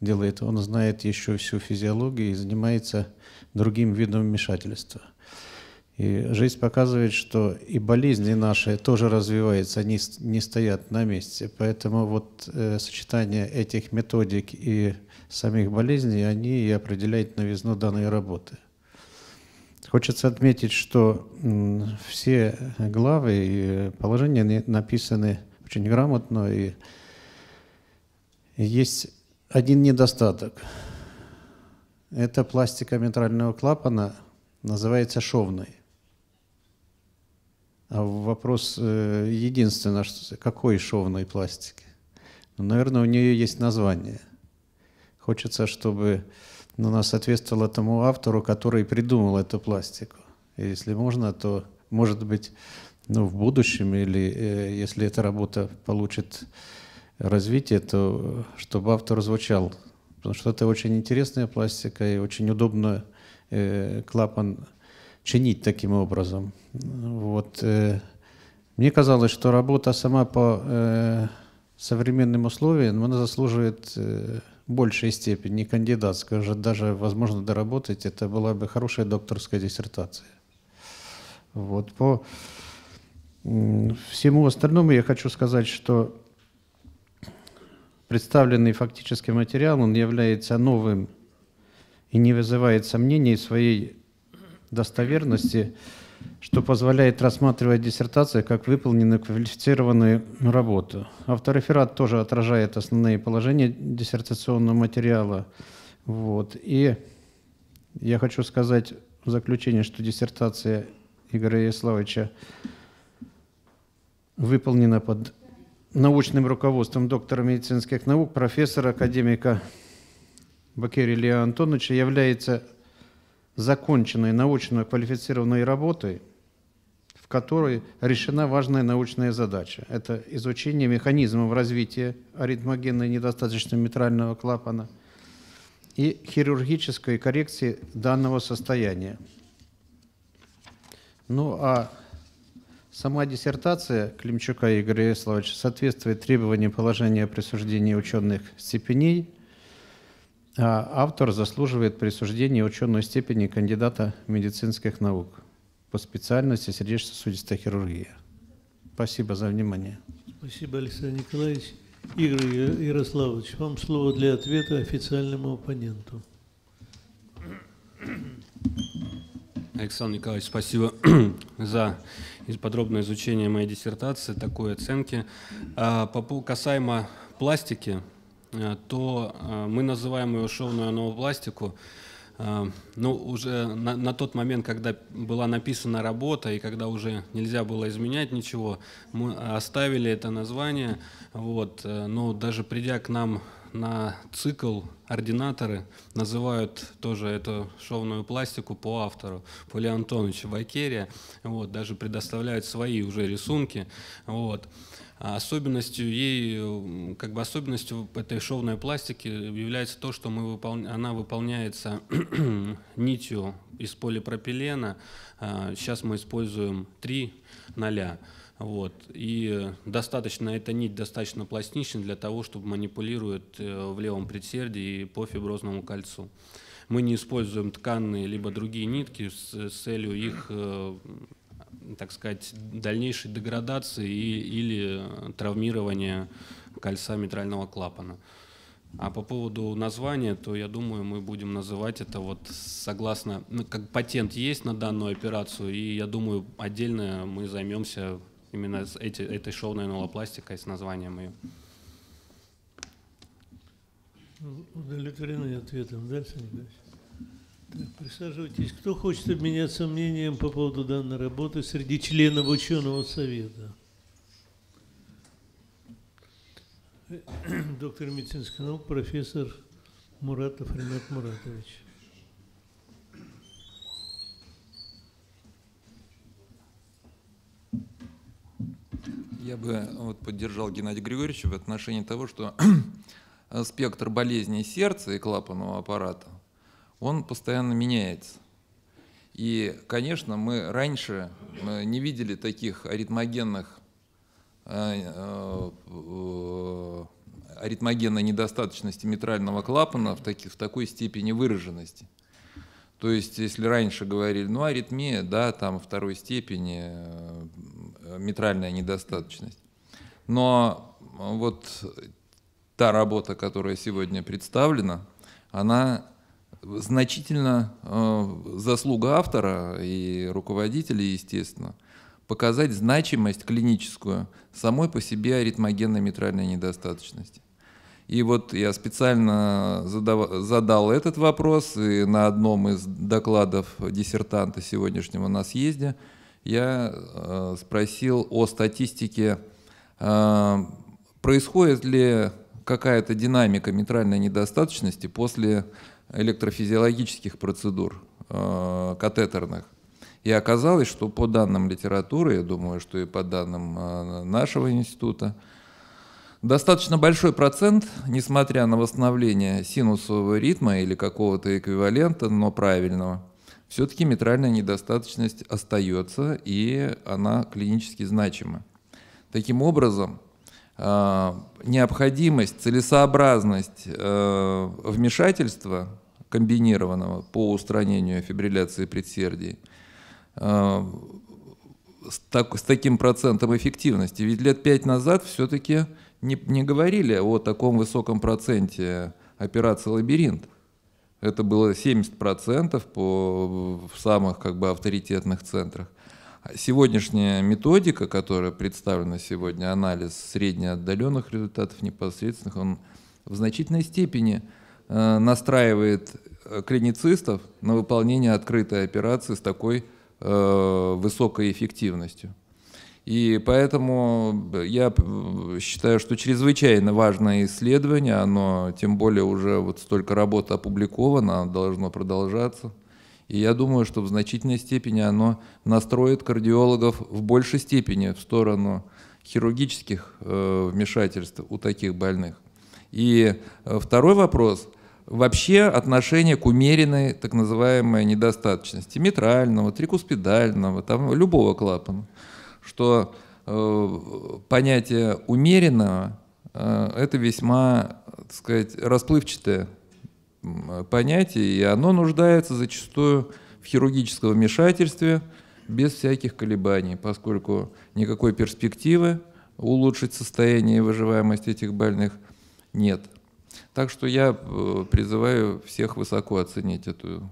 делает. Он знает еще всю физиологию и занимается другим видом вмешательства. И жизнь показывает, что и болезни наши тоже развиваются, они не стоят на месте. Поэтому вот сочетание этих методик и самих болезней, они и определяют новизну данной работы. Хочется отметить, что все главы и положения написаны очень грамотно, и есть один недостаток. Эта пластика митрального клапана называется шовной. А вопрос единственное, какой шовной пластики? Ну, наверное, у нее есть название. Хочется, чтобы но она соответствовала тому автору, который придумал эту пластику. И если можно, то, может быть, в будущем, или если эта работа получит развитие, то чтобы автор звучал. Потому что это очень интересная пластика, и очень удобно клапан чинить таким образом. Вот. Мне казалось, что работа сама по современным условиям, она заслуживает большей степени кандидатской, уже даже возможно доработать, это была бы хорошая докторская диссертация. Вот. По всему остальному я хочу сказать, что представленный фактический материал, он является новым и не вызывает сомнений в своей достоверности, что позволяет рассматривать диссертацию как выполненную квалифицированную работу. Автореферат тоже отражает основные положения диссертационного материала. Вот. И я хочу сказать в заключение, что диссертация Игоря Ярославовича выполнена под научным руководством доктора медицинских наук, профессора, академика Бокерии Лео Антоновича, является законченной научно-квалифицированной работой, в которой решена важная научная задача. Это изучение механизмов развития аритмогенной недостаточности митрального клапана и хирургической коррекции данного состояния. Ну а сама диссертация Климчука Игоря Ярославовича соответствует требованиям положения о присуждении ученых степеней, а автор заслуживает присуждения ученой степени кандидата медицинских наук по специальности сердечно-сосудистой хирургии. Спасибо за внимание. Спасибо, Александр Николаевич. Игорь Ярославович, вам слово для ответа официальному оппоненту. Александр Николаевич, спасибо за подробное изучение моей диссертации, такой оценки. Касаемо пластики, то мы называем ее шовную анулопластику. Ну, уже на тот момент, когда была написана работа и когда уже нельзя было изменять ничего, мы оставили это название. Вот. Но даже придя к нам на цикл, ординаторы называют тоже эту шовную пластику по автору, по Лео Антоновичу Бокерия. Вот. Даже предоставляют свои уже рисунки. Вот. Особенностью этой шовной пластики является то, что она выполняется нитью из полипропилена. Сейчас мы используем 3 0. Вот. И достаточно, эта нить достаточно пластична для того, чтобы манипулирует в левом предсердии и по фиброзному кольцу. Мы не используем тканные либо другие нитки с целью их, так сказать, дальнейшей деградации или травмирования кольца митрального клапана. А по поводу названия, то я думаю, мы будем называть это вот согласно, ну, как патент есть на данную операцию, и я думаю, отдельно мы займемся именно этой шовной анулопластикой с названием ее. Удовлетворены ответом. Дальше, Николаевич. Присаживайтесь. Кто хочет обменяться мнением по поводу данной работы среди членов ученого совета? доктор медицинских наук, профессор Муратов Ренат Муратович. Я бы вот поддержал Геннадия Григорьевича в отношении того, что спектр болезней сердца и клапанного аппарата, он постоянно меняется. И, конечно, мы раньше не видели таких аритмогенной недостаточности митрального клапана в такой степени выраженности. То есть, если раньше говорили, ну, аритмия, да, там второй степени, митральная недостаточность. Но вот та работа, которая сегодня представлена, она значительно, заслуга автора и руководителей, естественно, показать значимость клиническую самой по себе аритмогенной митральной недостаточности. И вот я специально задал этот вопрос, и на одном из докладов диссертанта сегодняшнего на съезде я спросил о статистике, происходит ли какая-то динамика митральной недостаточности после электрофизиологических процедур катетерных. И оказалось, что по данным литературы, я думаю, что и по данным нашего института, достаточно большой процент, несмотря на восстановление синусового ритма или какого-то эквивалента, но правильного, все-таки митральная недостаточность остается, и она клинически значима. Таким образом, необходимость, целесообразность вмешательства комбинированного по устранению фибрилляции предсердий с таким процентом эффективности. Ведь лет 5 назад все-таки не говорили о таком высоком проценте операции «Лабиринт». Это было 70% в самых как бы авторитетных центрах. Сегодняшняя методика, которая представлена сегодня, анализ среднеотдаленных результатов непосредственных, он в значительной степени настраивает клиницистов на выполнение открытой операции с такой высокой эффективностью. И поэтому я считаю, что чрезвычайно важное исследование, оно тем более уже вот столько работ опубликовано, оно должно продолжаться. И я думаю, что в значительной степени оно настроит кардиологов в большей степени в сторону хирургических вмешательств у таких больных. И второй вопрос. Вообще отношение к умеренной так называемой недостаточности митрального, трикуспидального, там, любого клапана. Что понятие умеренного это весьма, так сказать, расплывчатое понятие, и оно нуждается зачастую в хирургическом вмешательстве без всяких колебаний, поскольку никакой перспективы улучшить состояние и выживаемость этих больных нет. Так что я призываю всех высоко оценить эту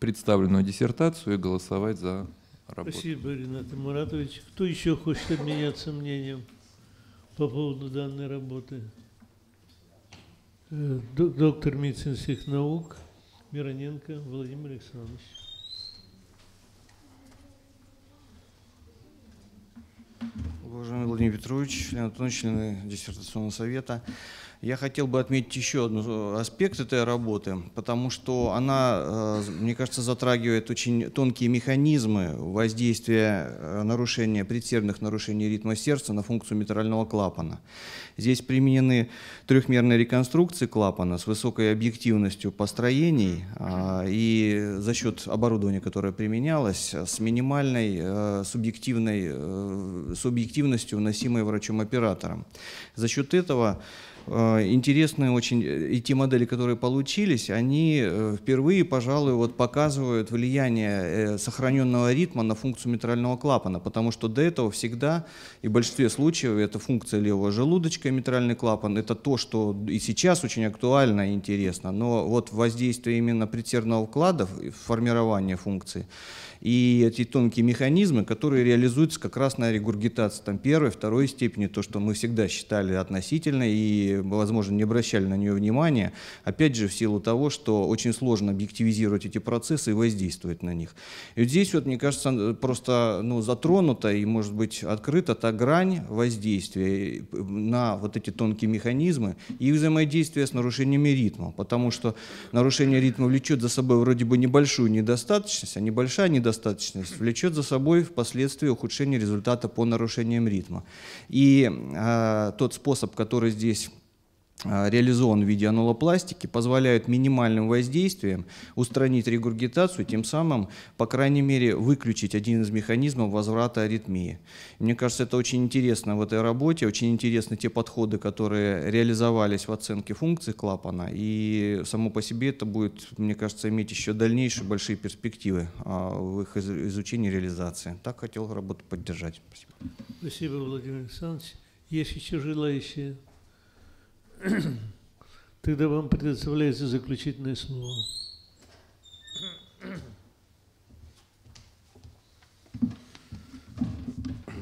представленную диссертацию и голосовать за работу. Спасибо, Ренат Муратович. Кто еще хочет обменяться мнением по поводу данной работы? Доктор медицинских наук Мироненко Владимир Александрович. Уважаемый Владимир Петрович, Лео Антонович, члены диссертационного совета. Я хотел бы отметить еще один аспект этой работы, потому что она, мне кажется, затрагивает очень тонкие механизмы воздействия предсердных нарушений ритма сердца на функцию митрального клапана. Здесь применены трехмерные реконструкции клапана с высокой объективностью построений и за счет оборудования, которое применялось, с минимальной субъективностью, вносимой врачом-оператором. За счет этого интересные очень и те модели, которые получились, они впервые, пожалуй, вот показывают влияние сохраненного ритма на функцию митрального клапана, потому что до этого всегда и в большинстве случаев это функция левого желудочка, митральный клапан, это то, что и сейчас очень актуально и интересно, но вот воздействие именно предсердного вклада в формирование функции и эти тонкие механизмы, которые реализуются как раз на регургитации там, первой, второй степени, то, что мы всегда считали относительно и, возможно, не обращали на нее внимания, опять же, в силу того, что очень сложно объективизировать эти процессы и воздействовать на них. И вот здесь, вот, мне кажется, просто затронута и, может быть, открыта та грань воздействия на вот эти тонкие механизмы и взаимодействие с нарушениями ритма, потому что нарушение ритма влечет за собой вроде бы небольшую недостаточность, а небольшая недостаточность влечет за собой впоследствии ухудшение результата по нарушениям ритма. И тот способ, который здесь реализован в виде анулопластики, позволяют минимальным воздействием устранить регургитацию, тем самым, по крайней мере, выключить один из механизмов возврата аритмии. Мне кажется, это очень интересно в этой работе, очень интересны те подходы, которые реализовались в оценке функций клапана, и само по себе это будет, мне кажется, иметь еще дальнейшие большие перспективы в их изучении и реализации. Так хотел работу поддержать. Спасибо. Спасибо, Владимир Александрович. Есть еще желающие? Тогда вам предоставляется заключительное слово.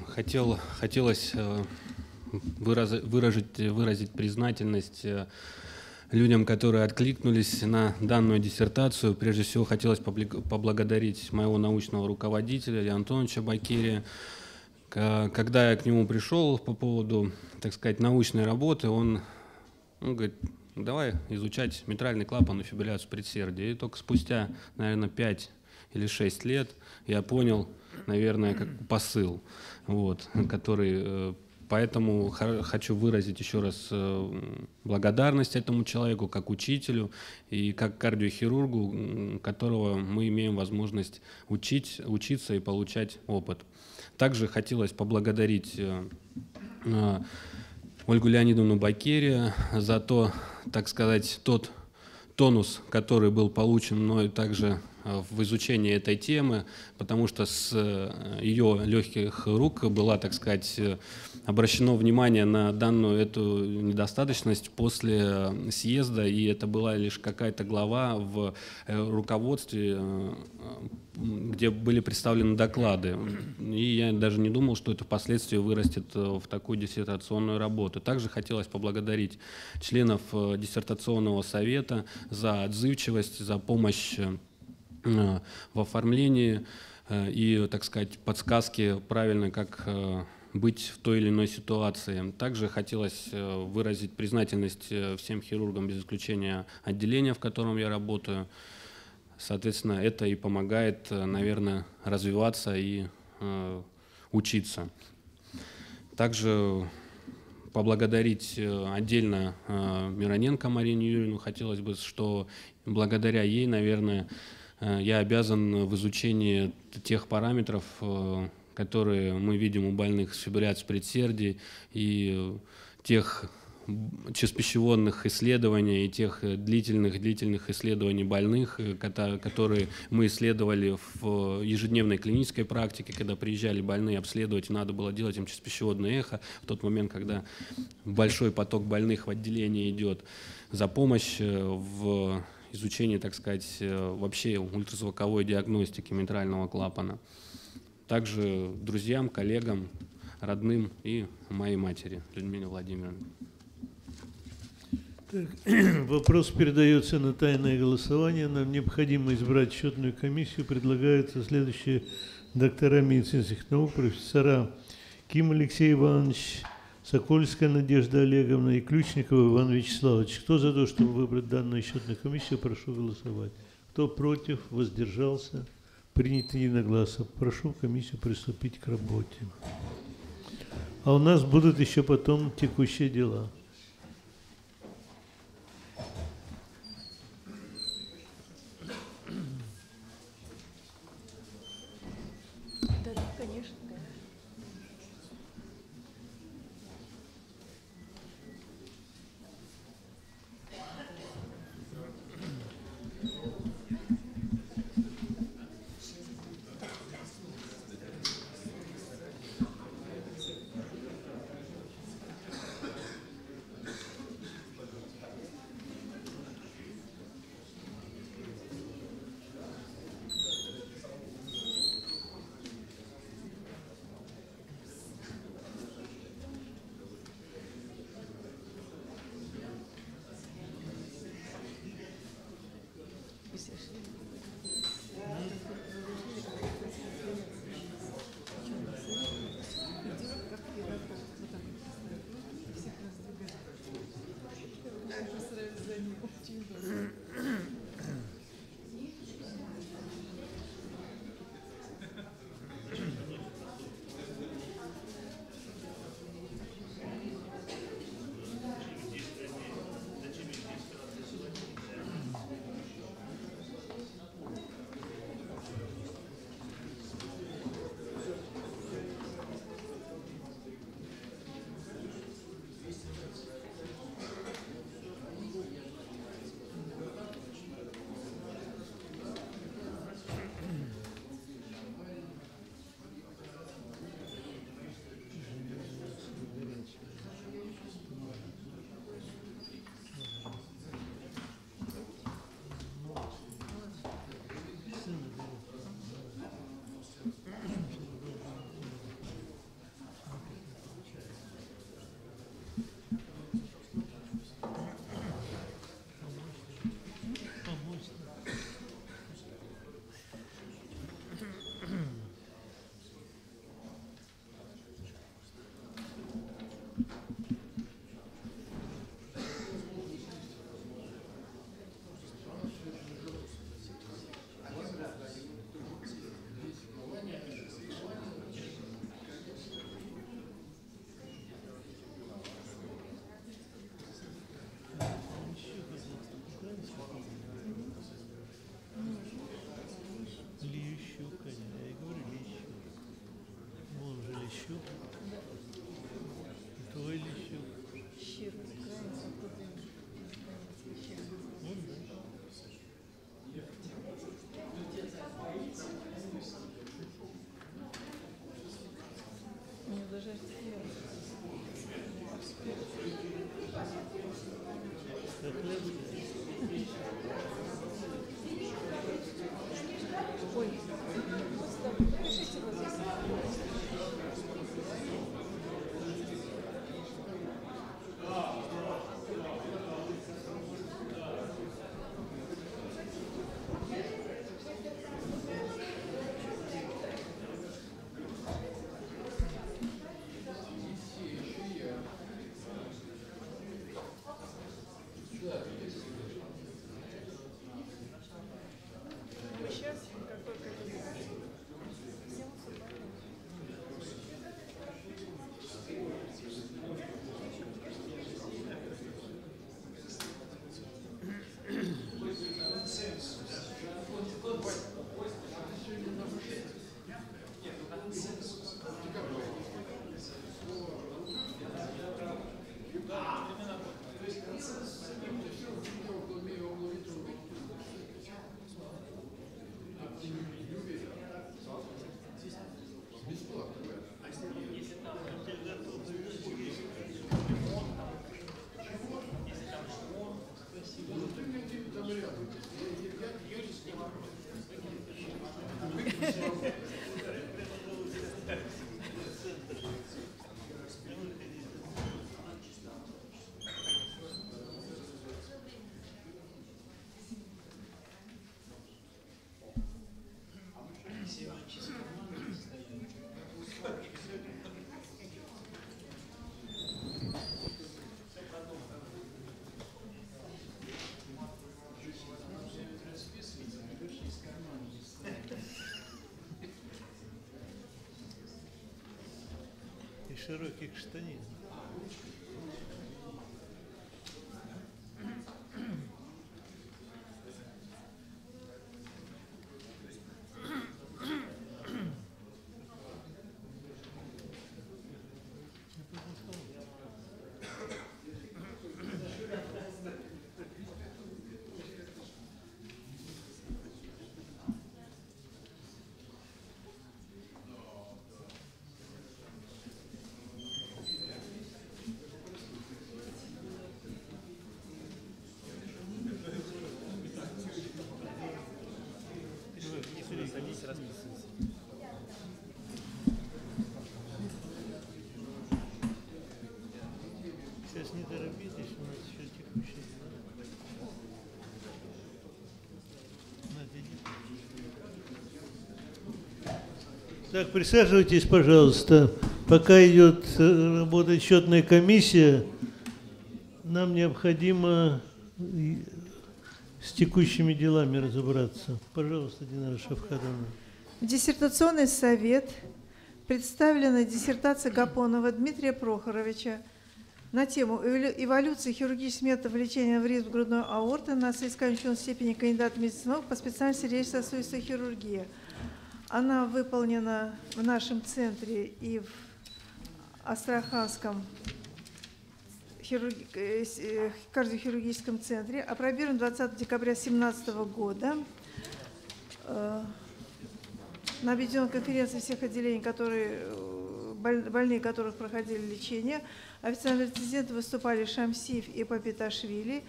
Хотелось выразить признательность людям, которые откликнулись на данную диссертацию. Прежде всего, хотелось поблагодарить моего научного руководителя Лео Антоновича Бокерия. Когда я к нему пришел по поводу, так сказать, научной работы, он говорит, давай изучать митральный клапан и фибрилляцию предсердия. И только спустя, наверное, 5 или 6 лет я понял, наверное, как посыл, вот, который… Поэтому хочу выразить еще раз благодарность этому человеку, как учителю и как кардиохирургу, которого мы имеем возможность учиться и получать опыт. Также хотелось поблагодарить Ольгу Леонидовну Бокерия за то, так сказать, тот тонус, который был получен мною также в изучении этой темы, потому что с ее легких рук была, так сказать, обращено внимание на данную эту недостаточность после съезда, и это была лишь какая-то глава в руководстве, где были представлены доклады. И я даже не думал, что это впоследствии вырастет в такую диссертационную работу. Также хотелось поблагодарить членов диссертационного совета за отзывчивость, за помощь в оформлении и, так сказать, подсказки правильно, как быть в той или иной ситуации. Также хотелось выразить признательность всем хирургам, без исключения отделения, в котором я работаю. Соответственно, это и помогает, наверное, развиваться и учиться. Также поблагодарить отдельно Мироненко Марину Юрьевну. Хотелось бы, что благодаря ей, наверное, я обязан в изучении тех параметров, которые мы видим у больных с фибрилляцией предсердий, и тех чрезпищеводных исследований, и тех длительных исследований больных, которые мы исследовали в ежедневной клинической практике, когда приезжали больные обследовать, и надо было делать им чрезпищеводное эхо в тот момент, когда большой поток больных в отделении идет, за помощь в изучение, так сказать, вообще ультразвуковой диагностики митрального клапана. Также друзьям, коллегам, родным и моей матери, Людмиле Владимировне. Так, вопрос передается на тайное голосование. Нам необходимо избрать счетную комиссию. Предлагаются следующие доктора медицинских наук, профессора Ким Алексей Иванович, Сокольская Надежда Олеговна и Ключников Иван Вячеславович. Кто за то, чтобы выбрать данную счетную комиссию, прошу голосовать. Кто против, воздержался, принято единогласно. Прошу комиссию приступить к работе. А у нас будут еще потом текущие дела. Широких штанин. Так, присаживайтесь, пожалуйста. Пока идет работа счетная комиссия, нам необходимо с текущими делами разобраться. Пожалуйста, Динара Шавхадовна. В диссертационный совет представлена диссертация Гапонова Дмитрия Прохоровича на тему «Эволюции хирургических методов лечения вреда грудной аорты на соисконченной степени кандидата медицинских наук по специальности сердечно-сосудистой хирургии». Она выполнена в нашем центре и в Астраханском кардиохирургическом центре, апробирован 20 декабря 2017 года на объединенной конференции всех отделений, больные которых проходили лечение. Официальные рецензенты выступали Шамсиев и Папиташвили.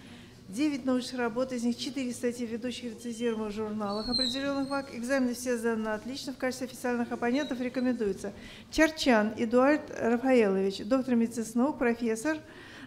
9 научных работ, из них 4 статьи в ведущих рецензируемых журналах, определенных ВАК. Экзамены все сданы отлично. В качестве официальных оппонентов рекомендуется Чарчан Эдуард Рафаэлович, доктор медицинских наук, профессор,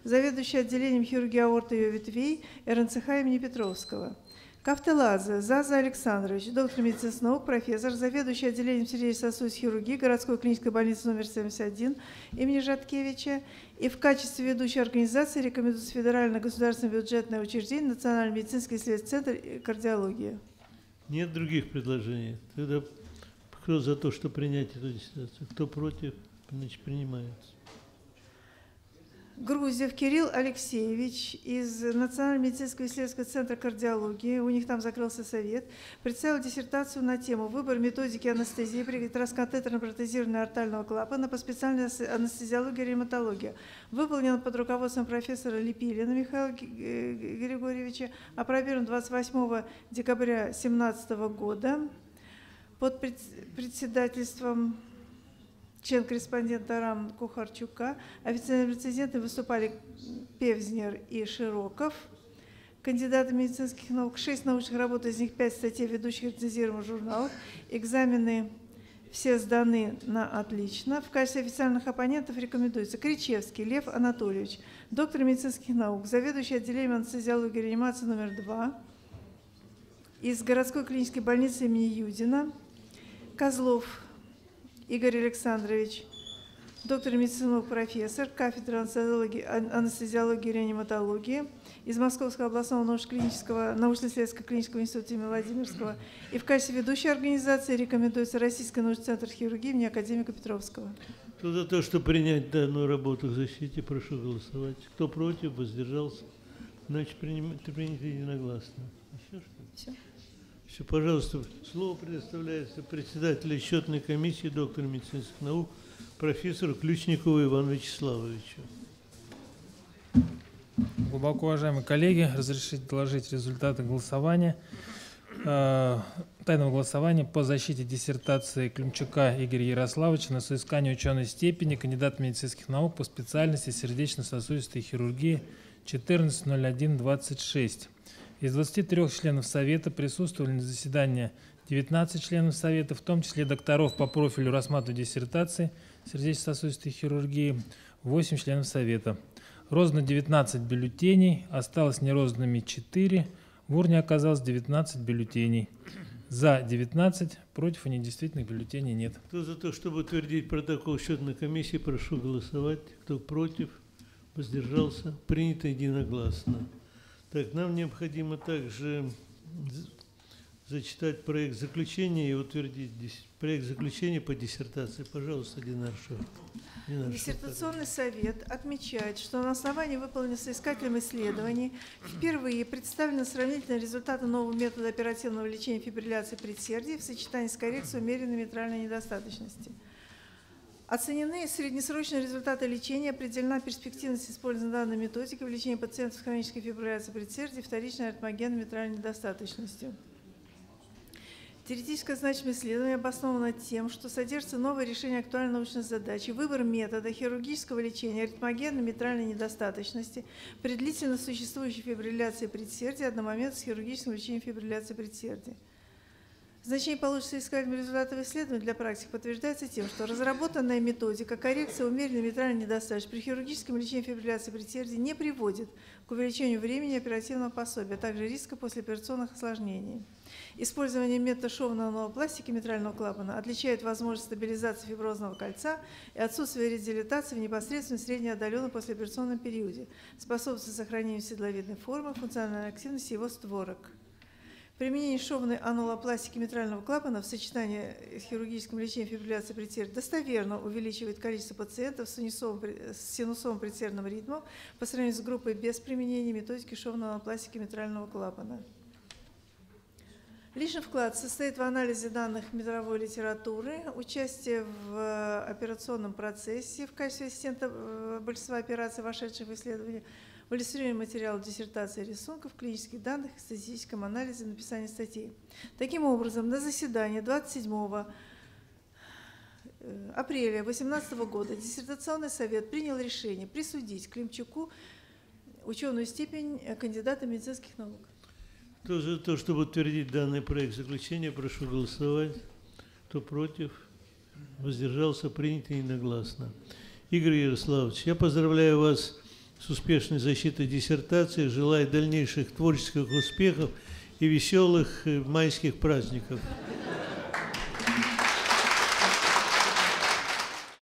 заведующий отделением хирургии аорты и ее ветвей РНЦХ имени Петровского. Кавтеладзе Заза Александрович, доктор медицинских наук, профессор, заведующий отделением сердечно-сосудистой хирургии городской клинической больницы номер 71 имени Жаткевича. И в качестве ведущей организации рекомендуется федеральное государственное бюджетное учреждение Национальный медицинский исследовательский центр кардиологии. Нет других предложений. Тогда кто за то, что принять эту диссертацию? Кто против, значит, принимается. Грузев Кирилл Алексеевич из Национального медицинского исследовательского центра кардиологии, у них там закрылся совет, представил диссертацию на тему «Выбор методики анестезии при транскатетерно-протезировании артального клапана по специальности анестезиология и ревматология». Выполнен под руководством профессора Липилина Михаила Григорьевича, опробирован 28 декабря 2017 года под председательством член-корреспондента Рам Кухарчука. Официальными рецензентами выступали Певзнер и Широков, кандидаты медицинских наук. 6 научных работ, из них 5 статей в ведущих рецензируемых журналах. Экзамены все сданы на отлично. В качестве официальных оппонентов рекомендуется Кричевский Лев Анатольевич, доктор медицинских наук, заведующий отделением анестезиологии и реанимации номер 2 из городской клинической больницы имени Юдина. Козлов Игорь Александрович, доктор медицинских наук, профессор, кафедра анестезиологии и реаниматологии из Московского областного научно-исследовательского клинического института имени Владимирского. И в качестве ведущей организации рекомендуется Российский научный центр хирургии имени академика Петровского. Кто за то, что принять данную работу к защите, прошу голосовать. Кто против, воздержался, значит, принято единогласно. Еще что? Все. Все, пожалуйста, слово предоставляется председателю счетной комиссии, доктору медицинских наук, профессору Ключникову Ивану Вячеславовичу. Глубоко уважаемые коллеги, разрешите доложить результаты голосования, тайного голосования по защите диссертации Климчука Игоря Ярославовича на соискание ученой степени кандидата медицинских наук по специальности сердечно-сосудистой хирургии 14.01.26. Из 23 членов Совета присутствовали на заседании 19 членов Совета, в том числе докторов по профилю рассматривания диссертации сердечно-сосудистой хирургии, 8 членов Совета. Роздано 19 бюллетеней, осталось нерозданными 4, в урне оказалось 19 бюллетеней. За 19, против и недействительных бюллетеней нет. Кто за то, чтобы утвердить протокол счетной комиссии, прошу голосовать. Кто против, воздержался, принято единогласно. Так, нам необходимо также зачитать проект заключения и утвердить проект заключения по диссертации. Пожалуйста, Динар Шахтарова. Диссертационный совет отмечает, что на основании выполненных соискателем исследований впервые представлены сравнительные результаты нового метода оперативного лечения фибрилляции предсердий в сочетании с коррекцией умеренной митральной недостаточности. Оценены среднесрочные результаты лечения, определена перспективность использования данной методики в лечении пациентов с хронической фибрилляцией предсердий, вторичной аритмогенной митральной недостаточностью. Теоретическое значимость исследования обосновано тем, что содержится новое решение актуальной научной задачи, выбор метода хирургического лечения аритмогенной митральной недостаточности при длительно существующей фибрилляции предсердий одномоментно с хирургическим лечением фибрилляции предсердий. Значение получится искательных результатов исследований для практик подтверждается тем, что разработанная методика коррекции умеренной митральной недостаточности при хирургическом лечении фибрилляции предсердий не приводит к увеличению времени оперативного пособия, а также риска послеоперационных осложнений. Использование метода шовного новопластики митрального клапана отличает возможность стабилизации фиброзного кольца и отсутствие редилатации в непосредственно среднеотдаленном послеоперационном периоде, способствует сохранению седловидной формы, функциональной активности его створок. Применение шовной анулопластики митрального клапана в сочетании с хирургическим лечением фибрилляции предсердия достоверно увеличивает количество пациентов с синусовым предсердным ритмом по сравнению с группой без применения методики шовной анулопластики митрального клапана. Личный вклад состоит в анализе данных мировой литературы, участие в операционном процессе в качестве ассистента большинства операций, вошедших в исследование, в иллюстрировании материалов диссертации, рисунков, клинических данных, статистическом анализе, написании статей. Таким образом, на заседании 27 апреля 2018 года диссертационный совет принял решение присудить Климчуку ученую степень кандидата медицинских наук. Кто за то, чтобы утвердить данный проект заключения, прошу голосовать. Кто против? Воздержался? Принято единогласно. Игорь Ярославович, я поздравляю вас с успешной защитой диссертации, желаю дальнейших творческих успехов и веселых майских праздников.